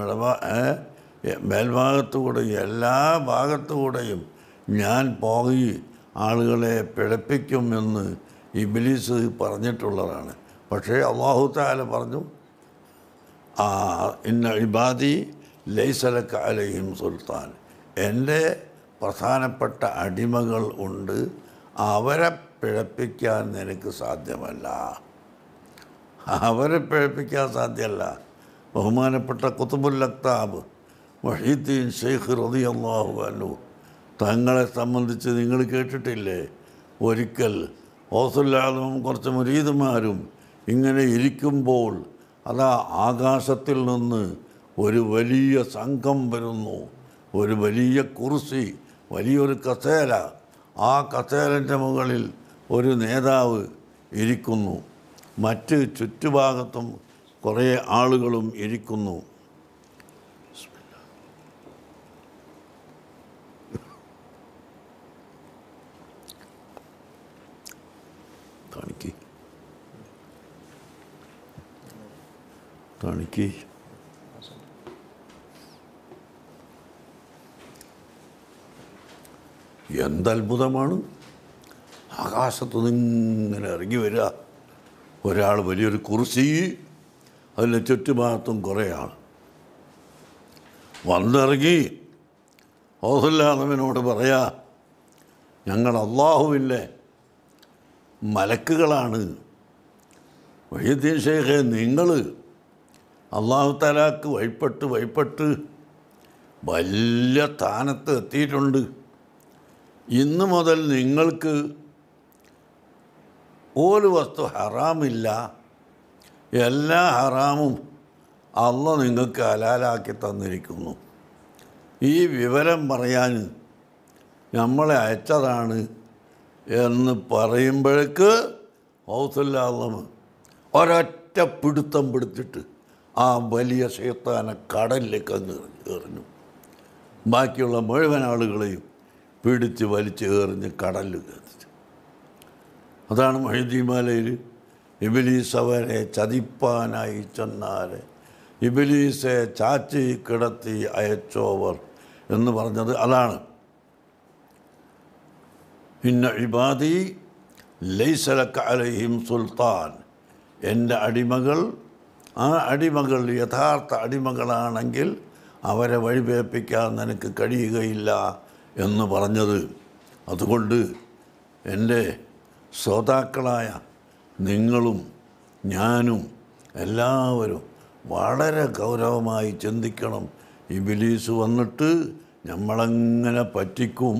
മേൽഭാഗത്തുകൂടെയും എല്ലാ ഭാഗത്തുകൂടെയും ഞാൻ പോയി ആളുകളെ പിഴപ്പിക്കും എന്ന് ഇബ്ലീസ് പറഞ്ഞിട്ടുള്ളതാണ്. പക്ഷേ അല്ലാഹു തആല പറഞ്ഞു, ഇന്ന ഇബാദി ലൈസ ലക അലൈഹിം സുൽത്താൻ, എൻ്റെ പ്രധാനപ്പെട്ട അടിമകൾ ഉണ്ട്, അവരെ പിഴപ്പിക്കാൻ നിനക്ക് സാധ്യമല്ല. അവരെ പിഴപ്പിക്കാൻ സാധ്യമല്ല. ബഹുമാനപ്പെട്ട ഖുതുബുൽ അക്താബ് വഹീദ്ദീൻ ശൈഖ് റളിയല്ലാഹു അൻഹു തങ്ങളെ സംബന്ധിച്ച് നിങ്ങൾ കേട്ടിട്ടില്ലേ? ഒരിക്കൽ ഓസുല്ലാലും കുറച്ച് മുരീദുമാരും ഇങ്ങനെ ഇരിക്കുമ്പോൾ, അതാ ആകാശത്തിൽ നിന്ന് ഒരു വലിയ സംഘം വരുന്നു. ഒരു വലിയ കുർസി, വലിയൊരു കസേര, ആ കസേരൻ്റെ മുകളിൽ ഒരു നേതാവ് ഇരിക്കുന്നു. മറ്റ് ചുറ്റുഭാഗത്തും കുറേ ആളുകളും ഇരിക്കുന്നു. എന്തത്ഭുതമാണ്! ആകാശത്തുനിന്നിങ്ങനെ ഇറങ്ങി വരിക ഒരാൾ, വലിയൊരു കുർസി, അതിൻ്റെ ചുറ്റുഭാഗത്തും കുറേ ആൾ വന്നിറങ്ങി ഓസുല്ലാദവനോട് പറയാ, ഞങ്ങൾ അല്ലാഹുവിൻ്റെ മലക്കുകളാണ്. വഹീദ്ദീൻ ശൈഖേ, നിങ്ങൾ അല്ലാഹു തആലാക്ക് വഴിപ്പെട്ട് വലിയ സ്ഥാനത്ത് എത്തിയിട്ടുണ്ട്. ഇന്ന് മുതൽ നിങ്ങൾക്ക് ഒരു വസ്തു ഹറാമില്ല, എല്ലാ ഹറാമും അള്ളാഹു നിങ്ങൾക്ക് ഹലാലാക്കി തന്നിരിക്കുന്നു. ഈ വിവരം പറയാൻ നമ്മളെ അയച്ചതാണ് എന്ന് പറയുമ്പോഴേക്ക് ഹൗസല്ലാഹു ഒരൊറ്റ പിടുത്തം പിടിച്ചിട്ട് ആ വലിയ ശൈത്താനെ കടലിലേക്ക് അങ്ങ് എറിഞ്ഞു. ബാക്കിയുള്ള മുഴുവൻ ആളുകളെയും പിടിച്ച് വലിച്ച് എറിഞ്ഞ് കടലിൽ കയറ്റിച്ചു. അതാണ് മൊഹീദ്ദീമലയിൽ ഇബിലീസ് അവരെ ചതിപ്പാനായി ചെന്നാരെ ഇബിലീസെ ചാച്ചി കിടത്തി അയച്ചോവർ എന്ന് പറഞ്ഞത് അതാണ്. ഇന്ന ഇബാദി ലൈസ ലക അലൈഹിം സുൽത്താൻ, എൻ്റെ അടിമകൾ, ആ അടിമകൾ യഥാർത്ഥ അടിമകളാണെങ്കിൽ അവരെ വഴിപേപ്പിക്കാൻ നിനക്ക് കഴിയുകയില്ല എന്ന് പറഞ്ഞത്. അതുകൊണ്ട് എൻ്റെ ശ്രോതാക്കളായ നിങ്ങളും ഞാനും എല്ലാവരും വളരെ ഗൗരവമായി ചിന്തിക്കണം. ഇബിലീസ് വന്നിട്ട് നമ്മളെങ്ങനെ പറ്റിക്കും.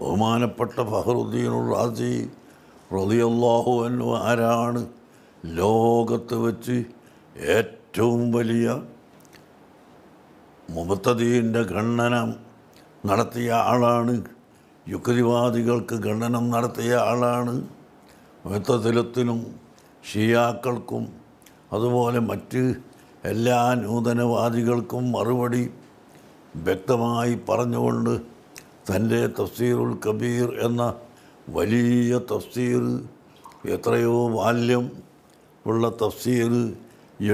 ബഹുമാനപ്പെട്ട ഫഖ്റുദ്ദീനുർ റാസി റളിയല്ലാഹു അൻഹു ആരാണ് ലോകത്ത് വെച്ച് ഏറ്റവും വലിയ മുബത്തദീൻ്റെ ഖണ്ഡനം നടത്തിയ ആളാണ്, യുക്തിവാദികൾക്ക് ഖണ്ഡനം നടത്തിയ ആളാണ്. മുബത്തദിലത്തിനും ഷിയാക്കൾക്കും അതുപോലെ മറ്റ് എല്ലാ നൂതനവാദികൾക്കും മറുപടി വ്യക്തമായി പറഞ്ഞുകൊണ്ട് തൻ്റെ തഫ്സീറുൽ കബീർ എന്ന വലിയ തഫ്സീർ, എത്രയോ വാല്യം ഉള്ള തഫ്സീർ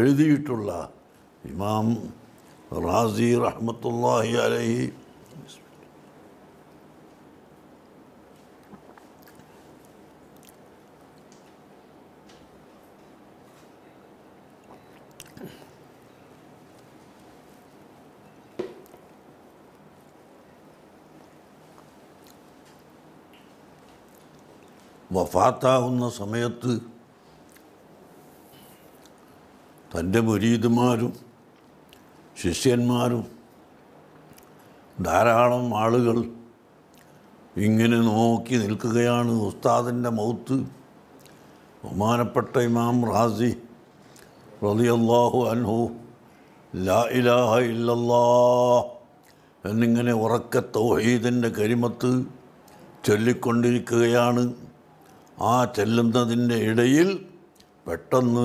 എഴുതിയിട്ടുള്ള ഇമാം റാസി റഹ്മത്തുള്ളാഹി അലൈഹി വഫാത്താവുന്ന സമയത്ത് തൻ്റെ മുരീദുമാരും ശിഷ്യന്മാരും ധാരാളം ആളുകൾ ഇങ്ങനെ നോക്കി നിൽക്കുകയാണ് ഉസ്താദിൻ്റെ മൗത്ത്. ബഹുമാനപ്പെട്ട ഇമാം റാസി റളിയല്ലാഹു അൻഹു ലാ ഇലാഹ ഇല്ലല്ലാഹ് എന്നിങ്ങനെ ഉറക്കെ തൗഹീദിൻ്റെ കരിമത്ത് ചൊല്ലിക്കൊണ്ടിരിക്കുകയാണ്. ആ ചെല്ലുന്നതിൻ്റെ ഇടയിൽ പെട്ടെന്ന്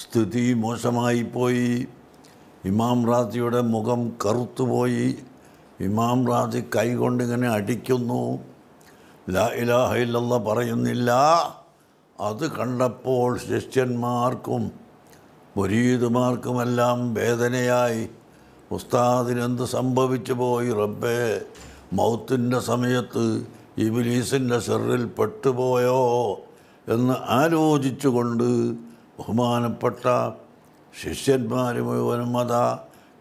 സ്ഥിതി മോശമായിപ്പോയി. ഇമാം റാസിയുടെ മുഖം കറുത്തുപോയി. ഇമാം റാസി കൈകൊണ്ടിങ്ങനെ അടിക്കുന്നു, ലാ ഇലാഹ ഇല്ലല്ലാഹ് പറയുന്നില്ല. അത് കണ്ടപ്പോൾ ശിഷ്യന്മാർക്കും മുരീദുമാർക്കുമെല്ലാം വേദനയായി. ഉസ്താദിനെന്ത് സംഭവിച്ചു പോയി റബ്ബേ, മൗത്തിൻ്റെ സമയത്ത് ഇബ്ലീസിൻ്റെ ഷർറിൽ പെട്ടുപോയോ എന്ന് ആലോചിച്ചുകൊണ്ട് ബഹുമാനപ്പെട്ട ശിഷ്യന്മാർ മുഴുവനും അതാ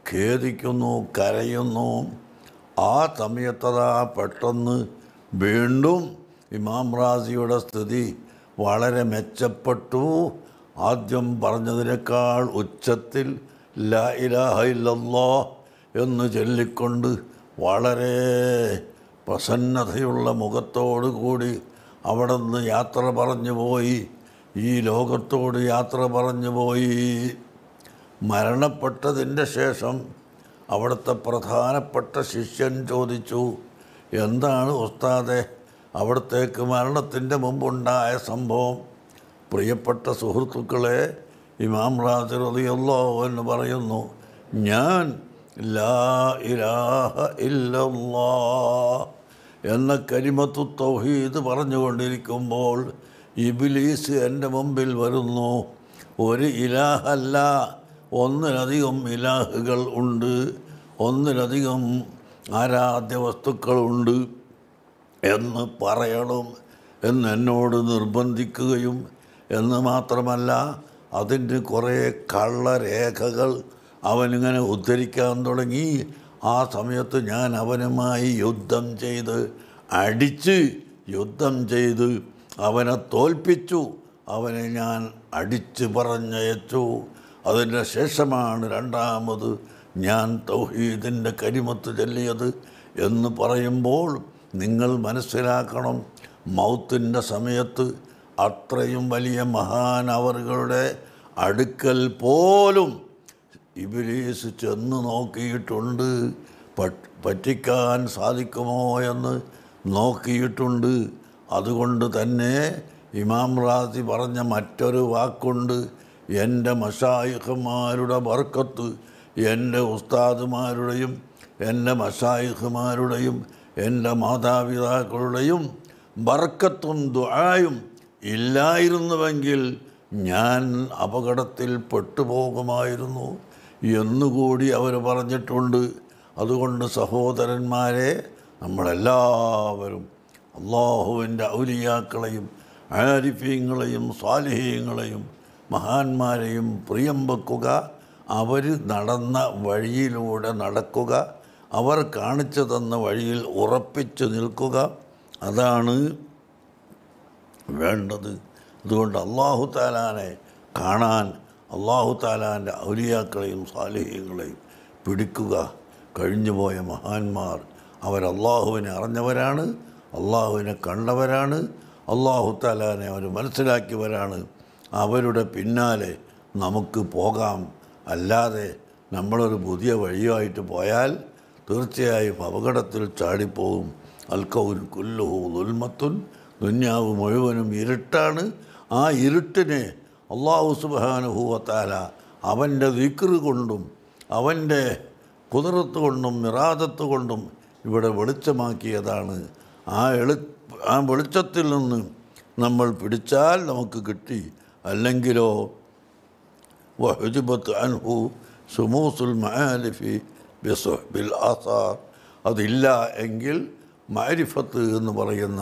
ഖേദിക്കുന്നു, കരയുന്നു. ആ സമയത്തതാ പെട്ടെന്ന് വീണ്ടും ഇമാം റാസിയുടെ സ്ഥിതി വളരെ മെച്ചപ്പെട്ടു. ആദ്യം പറഞ്ഞതിനേക്കാൾ ഉച്ചത്തിൽ ലാ ഇലാഹ ഇല്ലല്ലാഹ് എന്ന് ചൊല്ലിക്കൊണ്ട് വളരെ പ്രസന്നതയുള്ള മുഖത്തോടു കൂടി അവിടെ നിന്ന് യാത്ര പറഞ്ഞു പോയി, ഈ ലോകത്തോട് യാത്ര പറഞ്ഞു പോയി. മരണപ്പെട്ടതിൻ്റെ ശേഷം അവിടുത്തെ പ്രധാനപ്പെട്ട ശിഷ്യൻ ചോദിച്ചു, എന്താണ് ഉസ്താദെ അവിടത്തേക്ക് മരണത്തിൻ്റെ മുമ്പുണ്ടായ സംഭവം? പ്രിയപ്പെട്ട സുഹൃത്തുക്കളെ, ഇമാം റാസി റളിയല്ലാഹു അൻഹു പറയുന്നു, ഞാൻ ലാ ഇലാഹ ഇല്ലല്ലാഹ് എന്ന കലിമത്തു തൗഹീദ് പറഞ്ഞുകൊണ്ടിരിക്കുമ്പോൾ ഇബ്ലീസ് എൻ്റെ മുമ്പിൽ വരുന്നു. ഒരു ഇലാഹല്ല, ഒന്നിലധികം ഇലാഹുകൾ ഉണ്ട്, ഒന്നിലധികം ആരാധ്യ വസ്തുക്കളുണ്ട് എന്ന് പറയണം എന്ന് എന്നോട് നിർബന്ധിക്കുകയും, എന്ന് മാത്രമല്ല അതിൻ്റെ കുറേ കള്ളരേഖകൾ അവനിങ്ങനെ ഉദ്ധരിക്കാൻ തുടങ്ങി. ആ സമയത്ത് ഞാൻ അവനുമായി യുദ്ധം ചെയ്ത് അടിച്ച് അവനെ തോൽപ്പിച്ചു. അവനെ ഞാൻ അടിച്ച് പറഞ്ഞയച്ചു. അതിൻ്റെ ശേഷമാണ് രണ്ടാമത് ഞാൻ തൗഹീദിൻ്റെ കരിമത്ത് ചൊല്ലിയത് എന്ന് പറയുമ്പോൾ നിങ്ങൾ മനസ്സിലാക്കണം, മൗത്തിൻ്റെ സമയത്ത് അത്രയും വലിയ മഹാനവറുകളുടെ അടുക്കൽ പോലും ഇബ്ലീസ് ചെന്ന് നോക്കിയിട്ടുണ്ട്, പറ്റിക്കാൻ സാധിക്കുമോ എന്ന് നോക്കിയിട്ടുണ്ട്. അതുകൊണ്ട് തന്നെ ഇമാം റാസി പറഞ്ഞ മറ്റൊരു വാക്കുണ്ട്, എൻ്റെ മശായിഖുമാരുടെ ബർക്കത്ത്, എൻ്റെ ഉസ്താദുമാരുടെയും എൻ്റെ മശായിഖുമാരുടെയും എൻ്റെ മാതാപിതാക്കളുടെയും ബർക്കത്തും ദുആയും ഇല്ലായിരുന്നുവെങ്കിൽ ഞാൻ അപകടത്തിൽ പെട്ടുപോകുമായിരുന്നു എന്നുകൂടി അവർ പറഞ്ഞിട്ടുണ്ട്. അതുകൊണ്ട് സഹോദരന്മാരെ, നമ്മളെല്ലാവരും അള്ളാഹുവിൻ്റെ ഔലിയാക്കളെയും ആരിഫീങ്ങളെയും സാലിഹീങ്ങളെയും മഹാന്മാരെയും പ്രിയം വെക്കുക, അവർ നടന്ന വഴിയിലൂടെ നടക്കുക, അവർ കാണിച്ചു തന്ന വഴിയിൽ ഉറപ്പിച്ചു നിൽക്കുക. അതാണ് വേണ്ടത്. അതുകൊണ്ട് അല്ലാഹു തആലാനെ കാണാൻ അല്ലാഹു തആലാൻ്റെ ഔലിയാക്കളെയും സാലിഹീങ്ങളെയും പിടിക്കുക. കഴിഞ്ഞുപോയ മഹാന്മാർ അവർ അല്ലാഹുവിനെ അറിഞ്ഞവരാണ്, അല്ലാഹുവിനെ കണ്ടവരാണ്, അല്ലാഹു തആലാനെ അവർ മനസ്സിലാക്കിയവരാണ്. അവരുടെ പിന്നാലെ നമുക്ക് പോകാം. അല്ലാതെ നമ്മളൊരു പുതിയ വഴിയായിട്ട് പോയാൽ തീർച്ചയായും അപകടത്തിൽ ചാടിപ്പോകും. അൽകൗനു കുല്ലുഹു ദുൽമത്തുൻ, ദുന്യാവ് മുഴുവനും ഇരുട്ടാണ്. ആ ഇരുട്ടിനെ അല്ലാഹു സുബ്ഹാനഹു വ തആല അവൻ്റെ ദിക്ർ കൊണ്ടും അവൻ്റെ ഖുദ്റത്ത് കൊണ്ടും ഇറാദത്ത് കൊണ്ടും ഇവിടെ വെളിച്ചമാക്കിയതാണ്. ആ വെളിച്ചത്തിൽ നിന്ന് നമ്മൾ പിടിച്ചാൽ നമുക്ക് കിട്ടി, അല്ലെങ്കിലോ വഹുജിബത്ത് അൻഹു സുമൂസുൽ മഅലിഫി ബിസുഹ്ബിൽ ആസാർ, അതില്ല എങ്കിൽ മഅരിഫത്ത് എന്ന് പറയുന്ന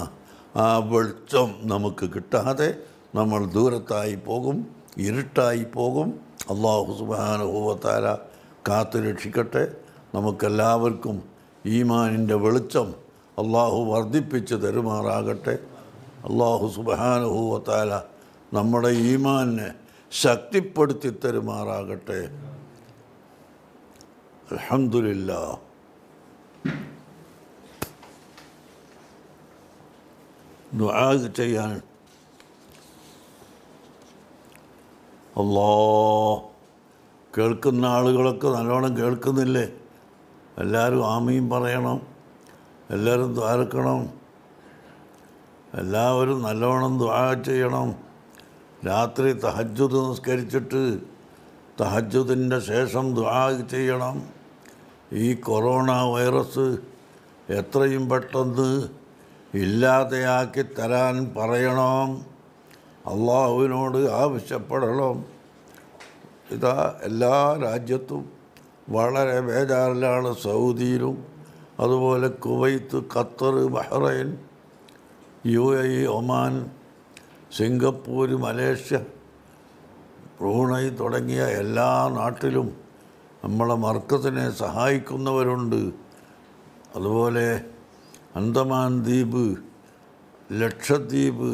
ആ വെളിച്ചം നമുക്ക് കിട്ടാതെ നമ്മൾ ദൂരത്തായി പോകും, ഇരുട്ടായി പോകും. അല്ലാഹു സുബ്ഹാനഹു വ തആല കാത്തുരക്ഷിക്കട്ടെ. നമുക്കെല്ലാവർക്കും ഈമാനിൻ്റെ വെളിച്ചം അല്ലാഹു വർദ്ധിപ്പിച്ച് തരുമാറാകട്ടെ. അല്ലാഹു സുബ്ഹാനഹു വ തആല നമ്മുടെ ഈമാനിനെ ശക്തിപ്പെടുത്തി തരുമാറാകട്ടെ. അൽഹംദുലില്ലാഹ്. ദുആ ചെയ്യാൻ അല്ലാഹ് കേൾക്കുന്ന ആളുകളൊക്കെ നല്ലോണം കേൾക്കുന്നില്ലേ? എല്ലാവരും ആമീൻ പറയണം, എല്ലാവരും ദ്വാരക്കണം, എല്ലാവരും നല്ലോണം ദുആ ചെയ്യണം. രാത്രി തഹജ്ജുദ് നിസ്കരിച്ചിട്ട് തഹജ്ജുദിൻ്റെ ശേഷം ദുആ ചെയ്യണം. ഈ കൊറോണ വൈറസ് എത്രയും പെട്ടെന്ന് ഇല്ലാതെയാക്കി തരാൻ പറയണം, അള്ളാഹുവിനോട് ആവശ്യപ്പെടണം. ഇതാ എല്ലാ രാജ്യത്തും വളരെ ബേജാറിലാണ്. സൗദിയിലും അതുപോലെ Kuwait, Qatar, Bahrain, UAE, Oman, Singapore, Malaysia, Brunei തുടങ്ങിയ എല്ലാ നാട്ടിലും നമ്മളെ മർക്കസിനെ സഹായിക്കുന്നവരുണ്ട്. അതുപോലെ അന്തമാൻ ദ്വീപ്, ലക്ഷദ്വീപ്,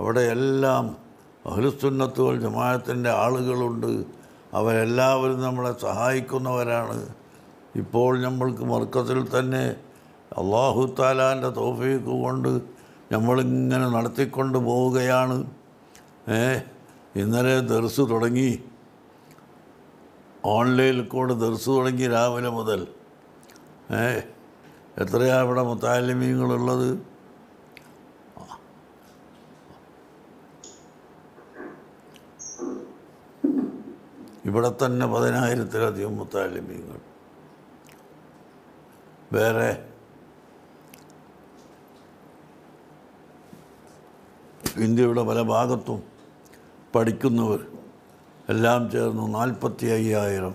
അവിടെയെല്ലാം അഹ്ലുസുന്നത്ത് വൽ ജമാഅത്തിൻ്റെ ആളുകളുണ്ട്. അവരെല്ലാവരും നമ്മളെ സഹായിക്കുന്നവരാണ്. ഇപ്പോൾ നമ്മൾക്ക് മർക്കസിൽ തന്നെ അല്ലാഹു തആലാൻ്റെ തൗഫീഖ് കൊണ്ട് നമ്മളിങ്ങനെ നടത്തിക്കൊണ്ട് പോവുകയാണ്. ഇന്നലെ ദർസ് തുടങ്ങി, ഓൺലൈനിൽ കൂടെ ദർസ് തുടങ്ങി രാവിലെ മുതൽ. എത്രയാണ് ഇവിടെ മുത്താലിമീങ്ങളുള്ളത്? ഇവിടെ തന്നെ 10,000-ലധികം മുത്താലിമീങ്ങൾ. വേറെ ഇന്ത്യയുടെ പല ഭാഗത്തും പഠിക്കുന്നവർ എല്ലാം ചേർന്ന് 45,000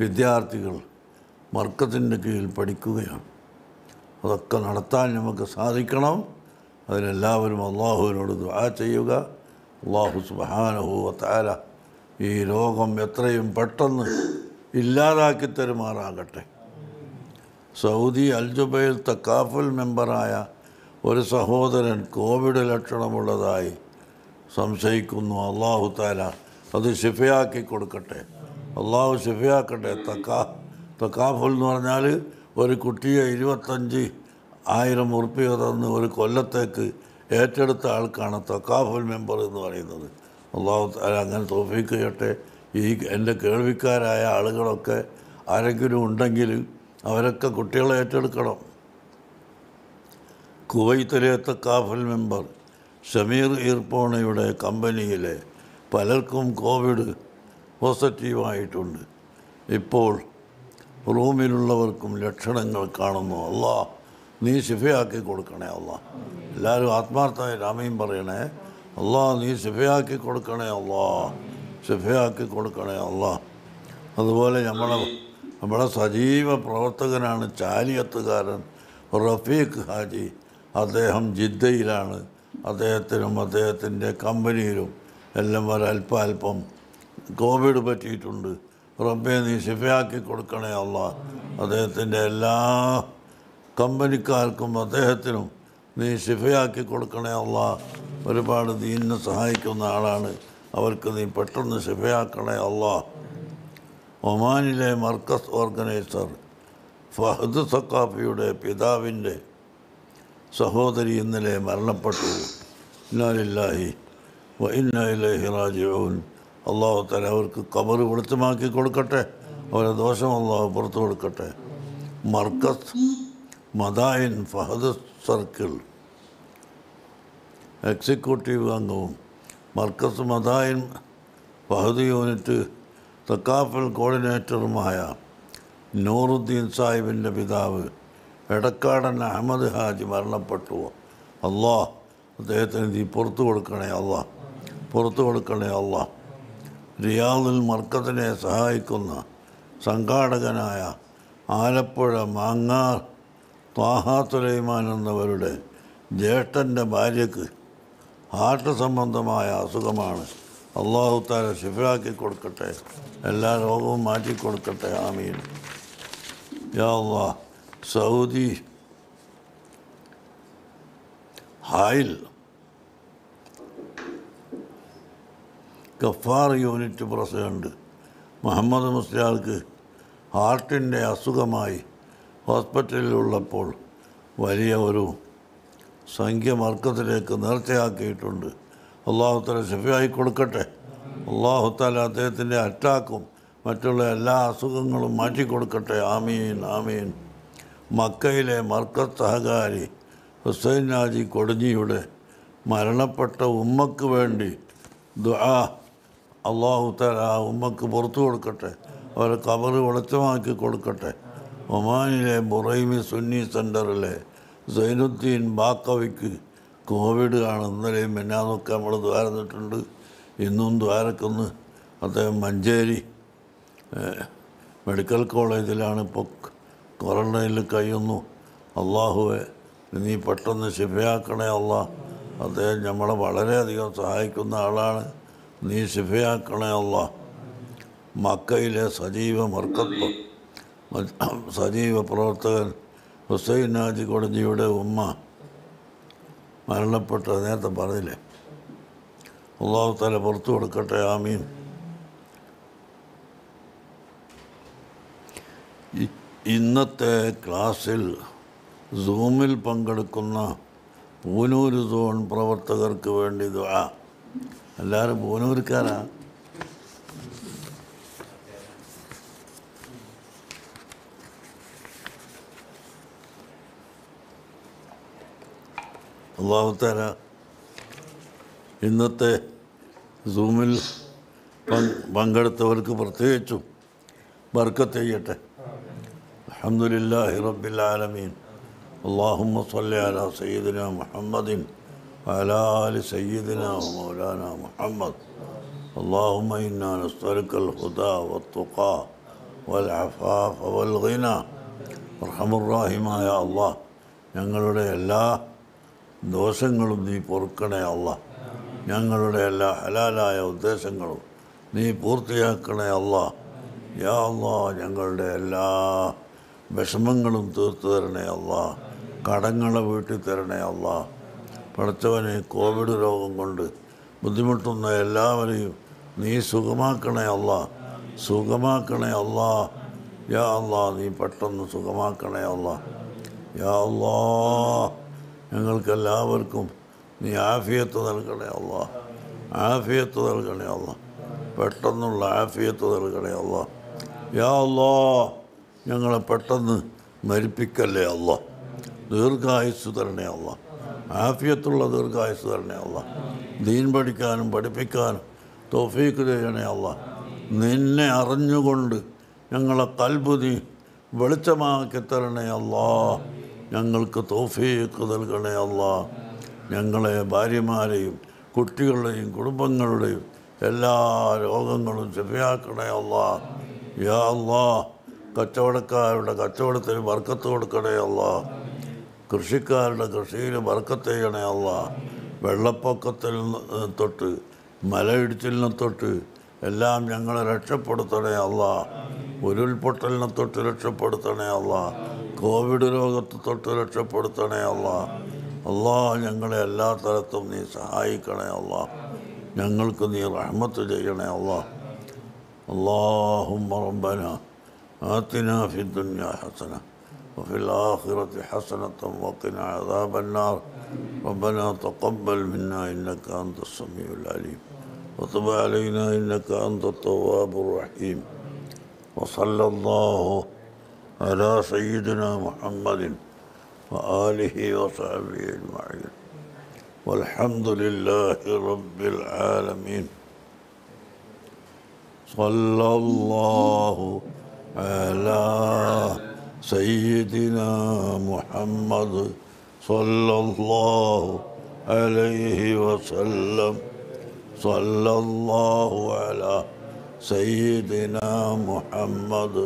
വിദ്യാർത്ഥികൾ മർക്കസിൻ്റെ കീഴിൽ പഠിക്കുകയാണ്. അതൊക്കെ നടത്താൻ നമുക്ക് സാധിക്കണം. അതിനെല്ലാവരും അള്ളാഹുവിനോട് ദുആ ചെയ്യുക. അള്ളാഹു സുബ്ഹാനഹു വ തആല ഈ രോഗം എത്രയും പെട്ടെന്ന് ഇല്ലാതാക്കി തരുമാറാകട്ടെ. സൗദി അൽജുബൈൽ തക്കാഫുൽ മെമ്പറായ ഒരു സഹോദരൻ കോവിഡ് ലക്ഷണമുള്ളതായി സംശയിക്കുന്നു. അല്ലാഹു തആല അത് ശിഫയാക്കി കൊടുക്കട്ടെ. Allahu şefiakate takaful എന്ന് പറഞ്ഞാൽ ഒരു കുട്ടിയെ 25,000 ഉറുപ്പിക തന്ന് ഒരു കൊല്ലത്തേക്ക് ഏറ്റെടുത്ത ആൾക്കാണ് തക്കാഫുൽ മെമ്പർ എന്ന് പറയുന്നത്. അള്ളാഹു അങ്ങനെ തൗഫീക്ക് ചെയ്യട്ടെ. ഈ എൻ്റെ കേൾവിക്കാരായ ആളുകളൊക്കെ ആരെങ്കിലും ഉണ്ടെങ്കിൽ അവരൊക്കെ കുട്ടികളെ ഏറ്റെടുക്കണം. കുവൈത്തിലെ തക്കാഫുൽ മെമ്പർ ഷമീർ ഈർപ്പോണയുടെ കമ്പനിയിലെ പലർക്കും കോവിഡ് പോസിറ്റീവായിട്ടുണ്ട്. ഇപ്പോൾ റൂമിലുള്ളവർക്കും ലക്ഷണങ്ങൾ കാണുന്നു. അള്ളാഹ് നീ ശിഫയാക്കി കൊടുക്കണേ അള്ളാഹ്. എല്ലാവരും ആത്മാർത്ഥമായി ആമീൻ പറയണേ. അള്ളാഹ് നീ ശിഫയാക്കി കൊടുക്കണേ അള്ളാഹ്, ശിഫയാക്കി കൊടുക്കണേ അള്ളാഹ്. അതുപോലെ നമ്മളെ സജീവ പ്രവർത്തകനാണ് ചാലിയത്തുകാരൻ റഫീഖ് ഹാജി. അദ്ദേഹം ജിദ്ദയിലാണ്. അദ്ദേഹത്തിനും അദ്ദേഹത്തിൻ്റെ കമ്പനിയിലും എല്ലാം ഒരൽപ്പം കോവിഡ് പറ്റിയിട്ടുണ്ട്. റബ്ബെ നീ ശിഫയാക്കി കൊടുക്കണേ അള്ളാഹ്. അദ്ദേഹത്തിൻ്റെ എല്ലാ കമ്പനിക്കാർക്കും അദ്ദേഹത്തിനും നീ ശിഫയാക്കി കൊടുക്കണേ അള്ളാഹ്. ഒരുപാട് ദീനിനെ സഹായിക്കുന്ന ആളാണ്. അവർക്ക് നീ പെട്ടെന്ന് ശിഫയാക്കണേ അള്ളാഹ്. ഒമാനിലെ മർക്കസ് ഓർഗനൈസർ ഫഹദ് സക്കാഫിയുടെ പിതാവിൻ്റെ സഹോദരി ഇന്നലെ മരണപ്പെട്ടു. ഇന്നാ ലില്ലാഹി വ ഇന്നാ ഇലൈഹി റാജിഊൻ. അള്ളാഹു തആല അവർക്ക് ഖബർ വെളിച്ചമാക്കി കൊടുക്കട്ടെ. അവരെ ദോഷം അള്ളാഹു പുറത്തു കൊടുക്കട്ടെ. Markaz Madain Fahad circle executive അംഗവും മർക്കസ് മദായിൻ ഫഹദ് യൂണിറ്റ് തക്കാഫൽ കോർഡിനേറ്ററുമായ നൂറുദ്ദീൻ സാഹിബിൻ്റെ പിതാവ് എടക്കാടൻ അഹമ്മദ് ഹാജി മരണപ്പെട്ടു. അള്ളാഹ് അദ്ദേഹത്തിന് നീ പുറത്തു കൊടുക്കണേ അള്ളാഹ്, പുറത്തു കൊടുക്കണേ അള്ളാഹ്. റിയാദിൽ മർക്കസിനെ സഹായിക്കുന്ന സംഘാടകനായ ആലപ്പുഴ മാങ്ങാർ താഹ സുലൈമാൻ എന്നവരുടെ ജ്യേഷ്ഠൻ്റെ ഭാര്യയ്ക്ക് ഹാർട്ട് സംബന്ധമായ അസുഖമാണ്. അള്ളാഹു തആല ശിഫയാക്കി കൊടുക്കട്ടെ, എല്ലാ രോഗവും മാറ്റിക്കൊടുക്കട്ടെ. ആമീൻ യാ അല്ലാഹ്. Saudi Hail Gaffar unit president Muhammad മുസ്ലിയാർക്ക് ഹാർട്ടിൻ്റെ അസുഖമായി ഹോസ്പിറ്റലിലുള്ളപ്പോൾ വലിയ ഒരു സംഖ്യ മർക്കത്തിലേക്ക് നേർച്ചയാക്കിയിട്ടുണ്ട്. അള്ളാഹു തആല ശിഫയായി കൊടുക്കട്ടെ. അള്ളാഹു തആല അദ്ദേഹത്തിൻ്റെ അറ്റാക്കും മറ്റുള്ള എല്ലാ അസുഖങ്ങളും മാറ്റിക്കൊടുക്കട്ടെ. ആമീൻ ആമീൻ. മക്കയിലെ മർക്കസ് സഹകാരി ഹുസൈൻ നാജി കൊടിഞ്ഞിയുടെ മരണപ്പെട്ട ഉമ്മക്ക് വേണ്ടി ദുആ അള്ളാഹു തആല ആ ഉമ്മക്ക് പുറത്തു കൊടുക്കട്ടെ. അവരെ ഖബർ വെളിച്ചമാക്കി കൊടുക്കട്ടെ. ഒമാനിലെ ബുറൈമി സുന്നി സെൻ്ററിലെ സൈനുദ്ദീൻ ബാക്കവിക്ക് കോവിഡ് ആണ്. ഇന്നലെയും മിന്നാന്നൊക്കെ നമ്മൾ ദ്വാരന്നിട്ടുണ്ട്, ഇന്നും ദ്വാരക്കുന്നു. അദ്ദേഹം മഞ്ചേരി മെഡിക്കൽ കോളേജിലാണ് ഇപ്പോൾ ക്വാറൻ്റൈനിൽ കഴിയുന്നു. അള്ളാഹുവെ നീ പെട്ടെന്ന് ശിഫയാക്കണേ അള്ളാഹ്. അദ്ദേഹം നമ്മളെ വളരെയധികം സഹായിക്കുന്ന ആളാണ്. നീ ശിഫയാക്കണേ അള്ളാഹ്. മക്കയിലെ സജീവ പ്രവർത്തകൻ ഹുസൈൻ നാജി കൊടിഞ്ഞിയുടെ ഉമ്മ മരണപ്പെട്ട നേരത്തെ പറഞ്ഞില്ലേ. അള്ളാഹു തആല പുറത്തു കൊടുക്കട്ടെ. ആമീൻ. ഇന്നത്തെ ക്ലാസ്സിൽ സൂമിൽ പങ്കെടുക്കുന്ന പൂനൂർ സോൺ പ്രവർത്തകർക്ക് വേണ്ടി ദുആ. എല്ലാവരും പൂനൂർക്കാരാ. അല്ലാഹു തആല ഇന്നത്തെ സൂമിൽ പങ്കെടുത്തവർക്ക് പ്രത്യേകിച്ചും ബർക്കത്ത് ചെയ്യട്ടെ. അൽഹംദുലില്ലാഹി റബ്ബിൽ ആലമീൻ. അല്ലാഹുമ്മ സ്വല്ലി അലാ സയ്യിദിനാ മുഹമ്മദിൻ വഅലാ ആലി സയ്യിദിനാ മൗലാനാ മുഹമ്മദ്. അല്ലാഹുമ്മ ഇന്നാ നസ്അലുക്കൽ ഹുദാ വത്ത്ഖാ വൽ അഫാഫ വൽ ഗിനാ അർഹമർ റഹീമായ അല്ലാഹ്, ഞങ്ങളുടെ എല്ലാ ദോഷങ്ങളും നീ പൊറുക്കണേ അല്ലാഹ്. ഞങ്ങളുടെ എല്ലാ ഹലാലായ ഉദ്ദേശങ്ങളും നീ പൂർത്തിയാക്കണേ അല്ലാഹ്. യാ അല്ലാഹ്, ഞങ്ങളുടെ എല്ലാ വിഷമങ്ങളും തീർത്തു തരണേ അല്ലാഹ്. കടങ്ങളെ വീട്ടിൽ തരണേ അല്ലാഹ്. പഠിച്ചവനെ കോവിഡ് രോഗം കൊണ്ട് ബുദ്ധിമുട്ടുന്ന എല്ലാവരെയും നീ സുഖമാക്കണേ അല്ലാഹ്. സുഖമാക്കണേ അല്ലാ, യാ അല്ലാ നീ പെട്ടെന്ന് സുഖമാക്കണേ അല്ലാ, യാ അല്ലാ ഞങ്ങൾക്കെല്ലാവർക്കും നീ ആഫിയത്ത് നൽകണേ അല്ലാ, ആഫിയത്ത് നൽകണേ അല്ലാ, പെട്ടെന്നുള്ള ആഫിയത്ത് നൽകണേ അല്ലാ, യാ അല്ലാ ഞങ്ങളെ പെട്ടെന്ന് മരിപ്പിക്കല്ലേ അല്ലാ, ദീർഘായുസ് തരണേ അല്ലാ, ആഫിയത്തുള്ള ദീർഘായുസ് തരണേ അല്ലാ, ദീൻ പഠിക്കാനും പഠിപ്പിക്കാനും തൗഫീക്ക് ചെയ്യണേ അല്ലാ, നിന്നെ അറിഞ്ഞുകൊണ്ട് ഞങ്ങളെ കൽബ് നീ വെളിച്ചമാക്കി തരണേ അല്ലാ, ഞങ്ങൾക്ക് തൗഫീക്ക് നൽകണേ അല്ലാ, ഞങ്ങളെ ഭാര്യമാരെയും കുട്ടികളുടെയും കുടുംബങ്ങളുടെയും എല്ലാ രോഗങ്ങളും ശിഫയാക്കണേ അല്ലാ, യാ അല്ലാ കച്ചവടക്കാരുടെ കച്ചവടത്തിന് ബർക്കത്ത് കൊടുക്കണേ അല്ലാ, കൃഷിക്കാരുടെ കൃഷിയിൽ ബർക്കത്ത് ചെയ്യണേ അല്ലാ, വെള്ളപ്പൊക്കത്തിൽ തൊട്ട് മലയിടിച്ചിലിനെ തൊട്ട് എല്ലാം ഞങ്ങളെ രക്ഷപ്പെടുത്തണേ അല്ലാ, ഉരുൾപൊട്ടലിനെ തൊട്ട് രക്ഷപ്പെടുത്തണേ അല്ലാ, കോവിഡ് രോഗത്തെ തൊട്ട് രക്ഷപ്പെടുത്തണേ അല്ലാ, അല്ലാ ഞങ്ങളെ എല്ലാ തരത്തും നീ സഹായിക്കണേ അല്ലാ, ഞങ്ങൾക്ക് നീ റഹ്മത്ത് ചെയ്യണേ അല്ലാ, അല്ലാഹുമ്മ റബ്ബനാ ആതിനാ ഫിദ്ദുനിയാ ഹസന വഫിൽ ആഖിറതി ഹസനത വഖിനാ അദാബന്നാർ റബ്ബനാ തഖബ്ബൽ മിന്നാ ഇന്നക അൻത സമീഉൽ അലീം വതുബ് അലൈനാ ഇന്നക അൻത തവ്വാബുർ റഹീം വസല്ലല്ലാഹു അലാ സയ്യിദിനാ മുഹമ്മദിൻ വആലിഹി വസഹ്ബിഹി അജ്മഈൻ വൽഹംദുലില്ലാഹി റബ്ബിൽ ആലമീൻ സല്ലല്ലാഹു ala seyyidina Muhammed sallallahu aleyhi ve sellem, sallallahu ala seyyidina Muhammed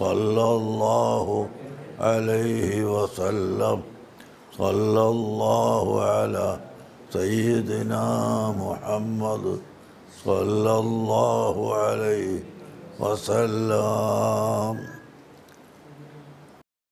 sallallahu aleyhi ve sellem, sallallahu ala seyyidina Muhammed sallallahu aleyhi ve sellem.